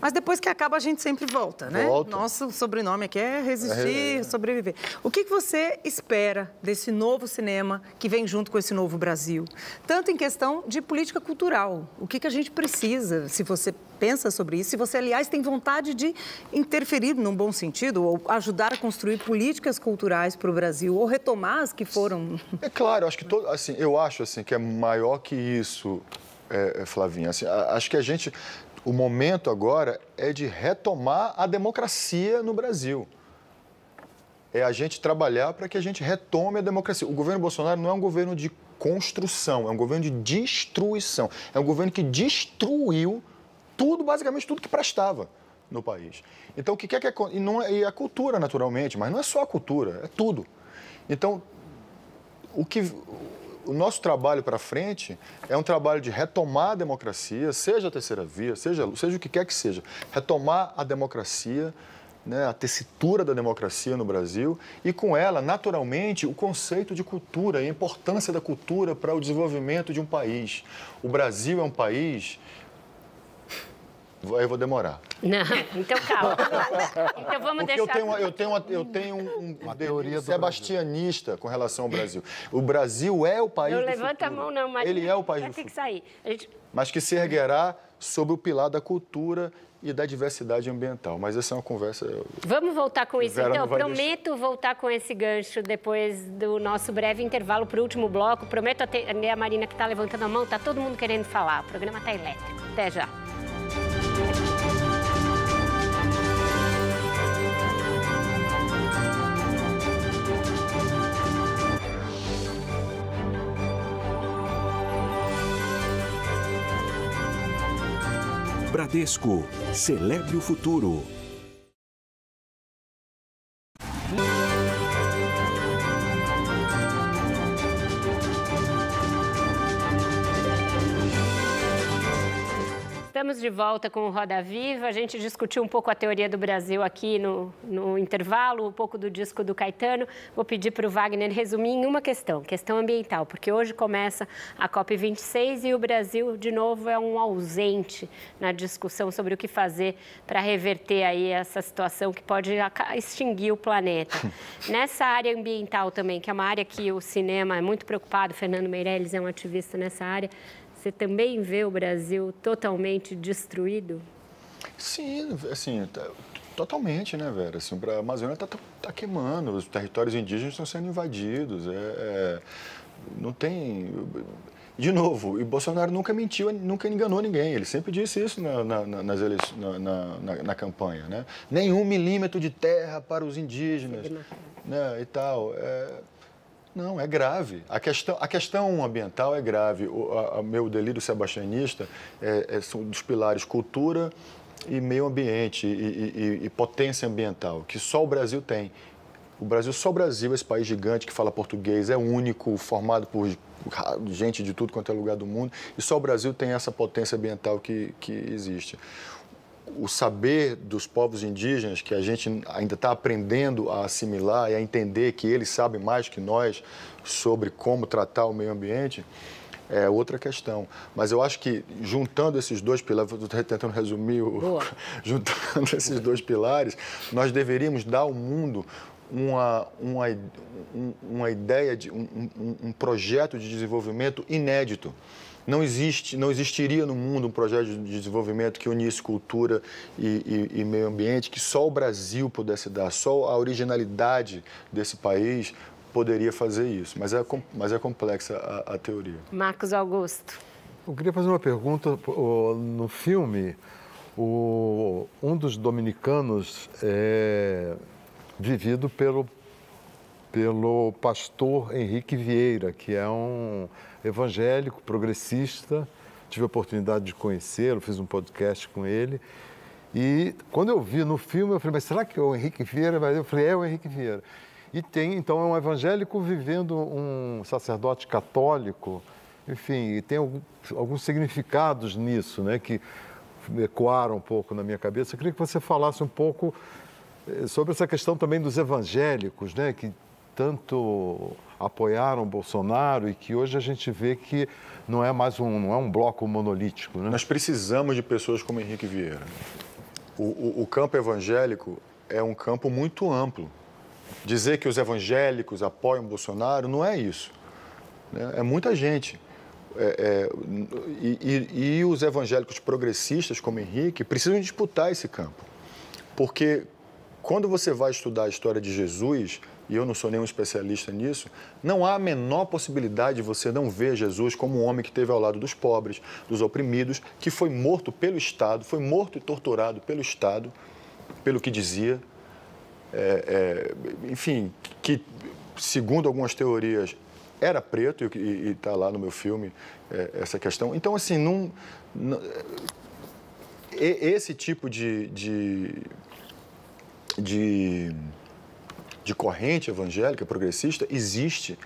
Mas depois que acaba, a gente sempre volta, né? Volta. Nosso sobrenome aqui é resistir, é. sobreviver. O que você espera desse novo cinema que vem junto com esse novo Brasil? Tanto em questão de política cultural. O que a gente precisa, se você pensa sobre isso, se você, aliás, tem vontade de interferir num bom sentido ou ajudar a construir políticas culturais para o Brasil ou retomar as que foram... É claro, acho que todo, assim, eu acho assim, que é maior que isso, é, Flavinha. Assim, acho que a gente... O momento agora é de retomar a democracia no Brasil. É a gente trabalhar para que a gente retome a democracia. O governo Bolsonaro não é um governo de construção, é um governo de destruição. É um governo que destruiu tudo, basicamente tudo que prestava no país. Então, o que é que é... E, não é, e a cultura, naturalmente, mas não é só a cultura, é tudo. Então, o que... O nosso trabalho para frente é um trabalho de retomar a democracia, seja a terceira via, seja, seja o que quer que seja. Retomar a democracia, né, a tessitura da democracia no Brasil e, com ela, naturalmente, o conceito de cultura e a importância da cultura para o desenvolvimento de um país. O Brasil é um país... Eu vou demorar. Não, então calma. Então vamos Porque deixar... Eu tenho, uma, eu tenho, uma, eu tenho um, um teoria sebastianista com relação ao Brasil. O Brasil é o país Não levanta a mão, não, mas... Ele é o país do futuro. Vai ter que sair. A gente... Mas que se erguerá sobre o pilar da cultura e da diversidade ambiental. Mas essa é uma conversa... Vamos voltar com isso, Vera, então. Prometo deixar. voltar com esse gancho depois do nosso breve intervalo para o último bloco. Prometo atender a Marina, que está levantando a mão. Está todo mundo querendo falar. O programa está elétrico. Até já. Bradesco, celebre o futuro. Estamos de volta com o Roda Viva. A gente discutiu um pouco a teoria do Brasil aqui no, no intervalo, um pouco do disco do Caetano. Vou pedir para o Wagner resumir em uma questão, questão ambiental, porque hoje começa a COP vinte e seis e o Brasil, de novo, é um ausente na discussão sobre o que fazer para reverter aí essa situação que pode extinguir o planeta. Nessa área ambiental também, que é uma área que o cinema é muito preocupado, Fernando Meirelles é um ativista nessa área, você também vê o Brasil totalmente destruído? Sim, assim, totalmente, né, Vera? Assim, a Amazônia está tá, tá queimando, os territórios indígenas estão sendo invadidos. É, é, não tem... De novo, e Bolsonaro nunca mentiu, nunca enganou ninguém. Ele sempre disse isso na, na, nas eleições, na, na, na, na campanha, né? Nenhum milímetro de terra para os indígenas, né, e tal. É... Não, é grave. A questão, a questão ambiental é grave. O a, a meu delírio sebastianista é, é, são dos pilares cultura e meio ambiente e, e, e potência ambiental, que só o Brasil tem. O Brasil, só o Brasil, esse país gigante que fala português, é único, formado por gente de tudo quanto é lugar do mundo, e só o Brasil tem essa potência ambiental que, que existe. o saber dos povos indígenas, que a gente ainda está aprendendo a assimilar e a entender que eles sabem mais que nós sobre como tratar o meio ambiente, é outra questão. Mas eu acho que, juntando esses dois pilares, estou tentando resumir, o, juntando esses dois pilares, nós deveríamos dar ao mundo uma, uma, uma ideia, de, um, um, um projeto de desenvolvimento inédito. Não existe, não existiria no mundo um projeto de desenvolvimento que unisse cultura e, e, e meio ambiente, que só o Brasil pudesse dar, só a originalidade desse país poderia fazer isso. Mas é, mas é complexa a, a teoria. Marcos Augusto. Eu queria fazer uma pergunta. No filme, o, um dos dominicanos é vivido pelo, pelo pastor Henrique Vieira, que é um evangélico, progressista. Tive a oportunidade de conhecê-lo, fiz um podcast com ele. E quando eu vi no filme, eu falei, mas será que é o Henrique Vieira? Eu falei, é o Henrique Vieira. E tem, então, um evangélico vivendo um sacerdote católico, enfim, e tem alguns significados nisso, né, que ecoaram um pouco na minha cabeça. Eu queria que você falasse um pouco sobre essa questão também dos evangélicos, né, que tanto apoiaram Bolsonaro e que hoje a gente vê que não é mais um, não é um bloco monolítico, né? Nós precisamos de pessoas como Henrique Vieira. O, o, o campo evangélico é um campo muito amplo. Dizer que os evangélicos apoiam Bolsonaro não é isso, né? É muita gente. É, é, e, e, e os evangélicos progressistas, como Henrique, precisam disputar esse campo. Porque quando você vai estudar a história de Jesus, e eu não sou nenhum especialista nisso, não há a menor possibilidade de você não ver Jesus como um homem que esteve ao lado dos pobres, dos oprimidos, que foi morto pelo Estado, foi morto e torturado pelo Estado, pelo que dizia. É, é, enfim, que, segundo algumas teorias, era preto, e está lá no meu filme é, essa questão. Então, assim, num, num, esse tipo de, de, de, de corrente evangélica, progressista, existe,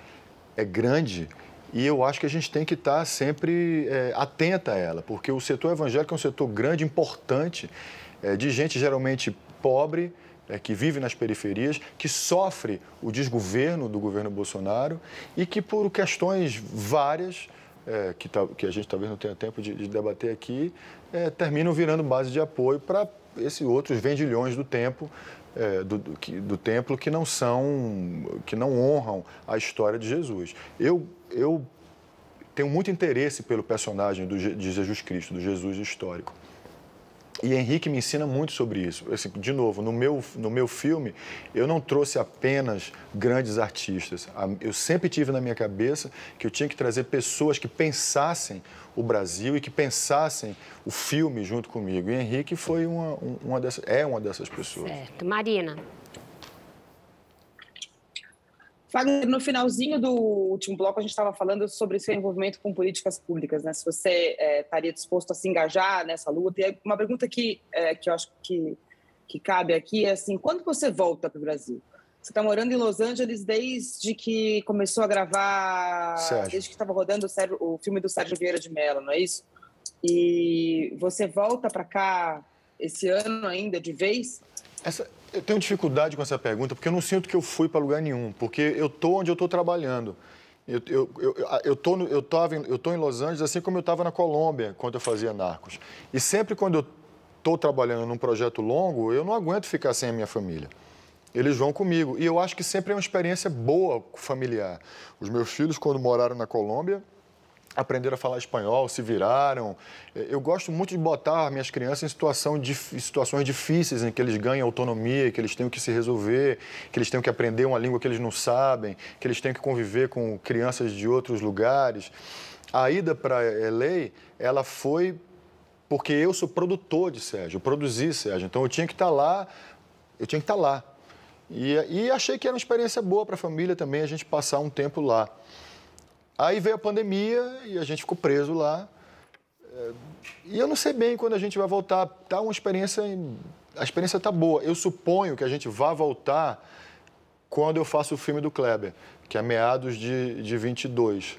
é grande, e eu acho que a gente tem que estar sempre é, atenta a ela, porque o setor evangélico é um setor grande, importante, é, de gente geralmente pobre, É, que vive nas periferias, que sofre o desgoverno do governo Bolsonaro e que, por questões várias, é, que, tá, que a gente talvez não tenha tempo de, de debater aqui, é, terminam virando base de apoio para esses outros vendilhões do tempo, é, do, do, que, do templo, que não são, que não honram a história de Jesus. Eu, eu tenho muito interesse pelo personagem do, de Jesus Cristo, do Jesus histórico. E Henrique me ensina muito sobre isso. Assim, de novo, no meu, no meu filme, eu não trouxe apenas grandes artistas. Eu sempre tive na minha cabeça que eu tinha que trazer pessoas que pensassem o Brasil e que pensassem o filme junto comigo. E Henrique foi uma, uma dessas, é uma dessas pessoas. Certo. Marina. Wagner, no finalzinho do último bloco, a gente estava falando sobre seu envolvimento com políticas públicas, né? Se você é, estaria disposto a se engajar nessa luta. E uma pergunta que, é, que eu acho que, que cabe aqui é assim, quando você volta para o Brasil? Você está morando em Los Angeles desde que começou a gravar, Sérgio. desde que estava rodando o, Sérgio, o filme do Sérgio Vieira de Mello, não é isso? E você volta para cá esse ano ainda, de vez? Essa... Eu tenho dificuldade com essa pergunta, porque eu não sinto que eu fui para lugar nenhum, porque eu estou onde eu estou trabalhando. Eu eu, eu, eu, tô no, eu, tava em, eu tô em Los Angeles, assim como eu estava na Colômbia, quando eu fazia Narcos. E sempre quando eu estou trabalhando num projeto longo, eu não aguento ficar sem a minha família. Eles vão comigo. E eu acho que sempre é uma experiência boa familiar. Os meus filhos, quando moraram na Colômbia, aprenderam a falar espanhol, se viraram. Eu gosto muito de botar minhas crianças em situação de, situações difíceis, em que eles ganham autonomia, que eles têm que se resolver, que eles têm que aprender uma língua que eles não sabem, que eles têm que conviver com crianças de outros lugares. A ida para L A, ela foi porque eu sou produtor de Sérgio, eu produzi Sérgio, então eu tinha que estar lá, eu tinha que estar lá. E, e achei que era uma experiência boa para a família também, a gente passar um tempo lá. Aí veio a pandemia e a gente ficou preso lá. E eu não sei bem quando a gente vai voltar. Tá uma experiência, a experiência tá boa. Eu suponho que a gente vá voltar quando eu faço o filme do Kleber, que é meados de, de vinte e dois.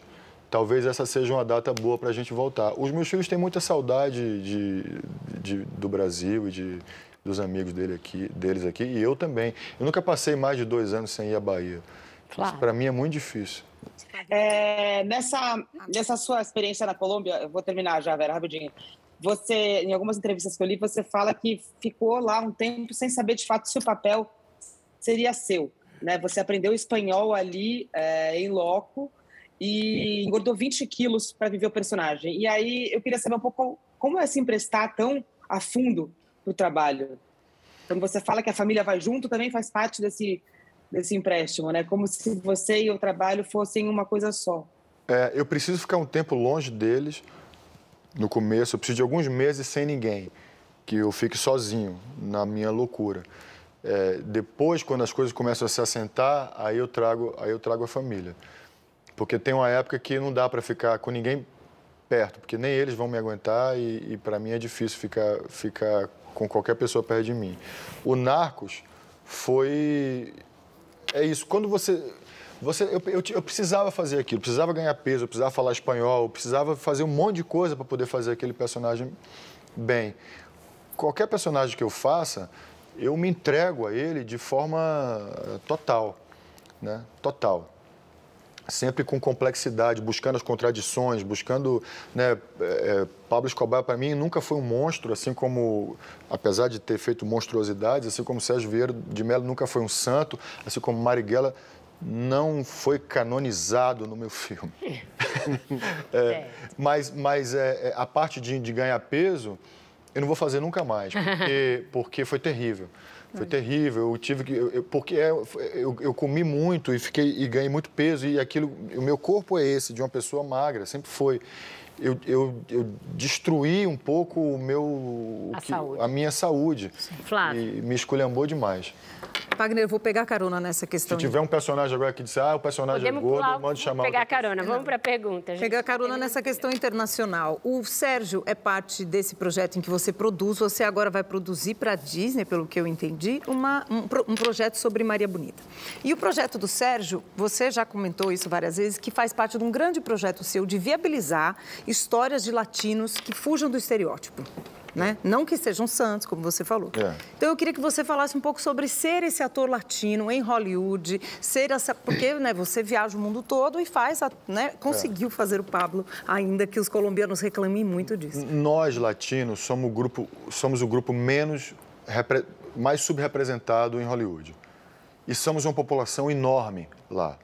talvez essa seja uma data boa para a gente voltar. Os meus filhos têm muita saudade de, de, do Brasil e de, dos amigos dele aqui, deles aqui, e eu também. Eu nunca passei mais de dois anos sem ir à Bahia. Claro. Isso para mim é muito difícil. É, nessa, nessa sua experiência na Colômbia, eu vou terminar já, Vera, rapidinho. Você, em algumas entrevistas que eu li, você fala que ficou lá um tempo sem saber de fato se o papel seria seu, né? Você aprendeu espanhol ali é, em loco e engordou vinte quilos para viver o personagem. E aí eu queria saber um pouco como é se emprestar tão a fundo para o trabalho. Então você fala que a família vai junto, também faz parte desse, desse empréstimo, né? Como se você e o trabalho fossem uma coisa só. É, eu preciso ficar um tempo longe deles. No começo, eu preciso de alguns meses sem ninguém, que eu fique sozinho na minha loucura. É, depois, quando as coisas começam a se assentar, aí eu trago, aí eu trago a família. Porque tem uma época que não dá para ficar com ninguém perto, porque nem eles vão me aguentar e, e para mim é difícil ficar, ficar com qualquer pessoa perto de mim. O Narcos foi... É isso, quando você... Você, eu, eu, eu precisava fazer aquilo, eu precisava ganhar peso, eu precisava falar espanhol, eu precisava fazer um monte de coisa para poder fazer aquele personagem bem. Qualquer personagem que eu faça, eu me entrego a ele de forma total, né? Total. Sempre com complexidade, buscando as contradições, buscando... Né, é, Pablo Escobar, para mim, nunca foi um monstro, assim como, apesar de ter feito monstruosidades, assim como Sérgio Vieira de Mello nunca foi um santo, assim como Marighella... não foi canonizado no meu filme. É, mas mas é, a parte de, de ganhar peso, eu não vou fazer nunca mais, porque, porque foi terrível. Foi terrível, eu tive que... Eu, eu, porque eu, eu, eu comi muito e, fiquei, e ganhei muito peso, e aquilo... O meu corpo é esse, de uma pessoa magra, sempre foi. Eu, eu, eu destruí um pouco o meu... O a, que, saúde. a minha saúde. Flávia. E me esculhambou demais. Wagner, eu vou pegar carona nessa questão. Se tiver de... um personagem agora que diz, ah, o personagem Podemos é gordo, pular, manda chamar. Pegar carona, vamos para a pergunta. Gente. Pegar carona nessa questão internacional. O Sérgio é parte desse projeto em que você produz, você agora vai produzir para a Disney, pelo que eu entendi, uma, um, um projeto sobre Maria Bonita. E o projeto do Sérgio, você já comentou isso várias vezes, que faz parte de um grande projeto seu de viabilizar histórias de latinos que fujam do estereótipo. Né? Não que sejam santos, como você falou. É. Então, eu queria que você falasse um pouco sobre ser esse ator latino em Hollywood, ser essa... Porque né, você viaja o mundo todo e faz... A... Né? Conseguiu é. fazer o Pablo, ainda que os colombianos reclamem muito disso. Nós, latinos, somos o grupo, somos o grupo menos repre... mais subrepresentado em Hollywood. E somos uma população enorme lá,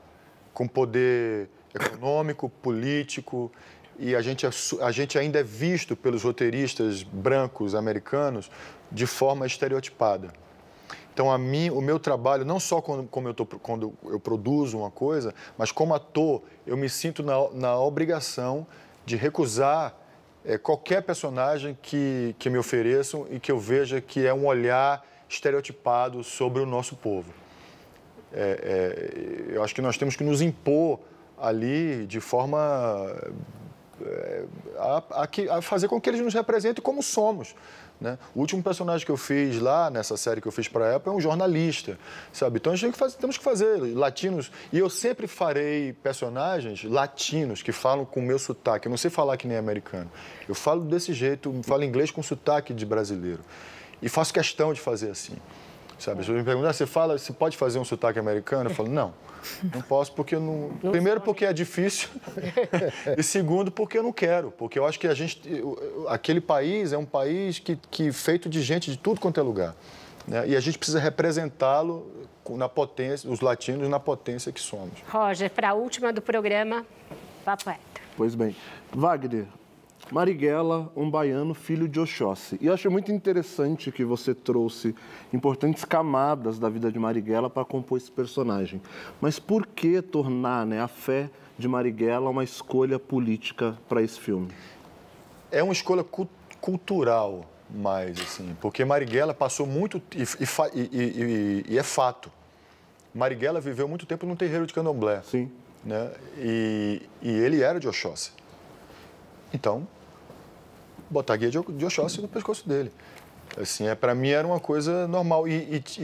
com poder econômico, político... E a gente, a gente ainda é visto pelos roteiristas brancos americanos de forma estereotipada. Então, a mim, o meu trabalho, não só quando, como eu tô, quando eu produzo uma coisa, mas como ator, eu me sinto na, na obrigação de recusar é, qualquer personagem que, que me ofereçam e que eu veja que é um olhar estereotipado sobre o nosso povo. É, é, eu acho que nós temos que nos impor ali de forma... A, a, a fazer com que eles nos representem como somos, né? O último personagem que eu fiz lá, nessa série que eu fiz para a época, é um jornalista, sabe? Então, a gente tem que fazer, temos que fazer latinos. E eu sempre farei personagens latinos que falam com o meu sotaque. Eu não sei falar que nem americano. Eu falo desse jeito, falo inglês com sotaque de brasileiro. E faço questão de fazer assim, sabe? As pessoas me perguntam, ah, você fala, você pode fazer um sotaque americano? Eu falo, não. Não posso porque eu não... não Primeiro, porque é difícil. E segundo, porque eu não quero. Porque eu acho que a gente... Aquele país é um país que, que feito de gente de tudo quanto é lugar. Né? E a gente precisa representá-lo na potência, os latinos na potência que somos. Roger, para a última do programa, papo reto. Pois bem. Wagner, Marighella, um baiano filho de Oxóssi. E eu achei muito interessante que você trouxe importantes camadas da vida de Marighella para compor esse personagem. Mas por que tornar, né, a fé de Marighella uma escolha política para esse filme? É uma escolha cu cultural, mais assim, porque Marighella passou muito... E, e, e, e, e é fato. Marighella viveu muito tempo num terreiro de candomblé. Sim. Né? E, e ele era de Oxóssi. Então, botar a guia de Oxóssi no pescoço dele. Assim, é, para mim era uma coisa normal. E, e,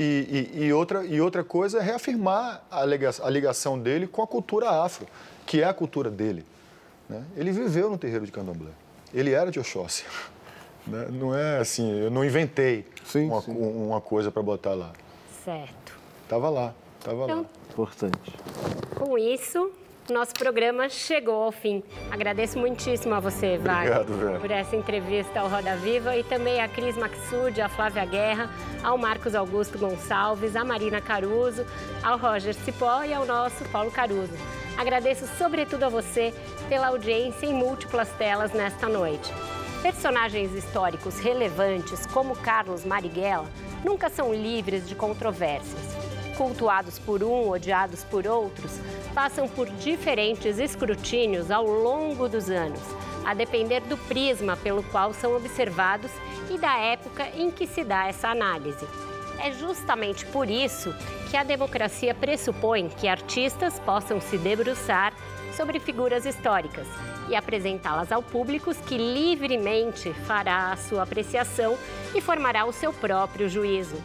e, e, outra, e outra coisa é reafirmar a ligação dele com a cultura afro, que é a cultura dele. Né? Ele viveu no terreiro de Candomblé. Ele era de Oxóssi. Né? Não é assim, eu não inventei sim, uma, sim. uma coisa para botar lá. Certo. Estava lá, estava então, lá. Importante. Com isso, nosso programa chegou ao fim. Agradeço muitíssimo a você, Wagner, obrigado, por essa entrevista ao Roda Viva e também a Cris Maxud, a Flávia Guerra, ao Marcos Augusto Gonçalves, a Marina Caruso, ao Roger Cipó e ao nosso Paulo Caruso. Agradeço sobretudo a você pela audiência em múltiplas telas nesta noite. Personagens históricos relevantes como Carlos Marighella nunca são livres de controvérsias. Cultuados por um, odiados por outros, passam por diferentes escrutínios ao longo dos anos, a depender do prisma pelo qual são observados e da época em que se dá essa análise. É justamente por isso que a democracia pressupõe que artistas possam se debruçar sobre figuras históricas e apresentá-las ao público que livremente fará a sua apreciação e formará o seu próprio juízo.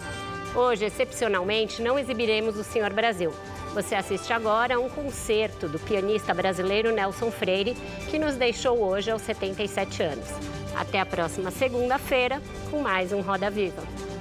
Hoje, excepcionalmente, não exibiremos o Senhor Brasil. Você assiste agora a um concerto do pianista brasileiro Nelson Freire, que nos deixou hoje aos setenta e sete anos. Até a próxima segunda-feira, com mais um Roda Viva.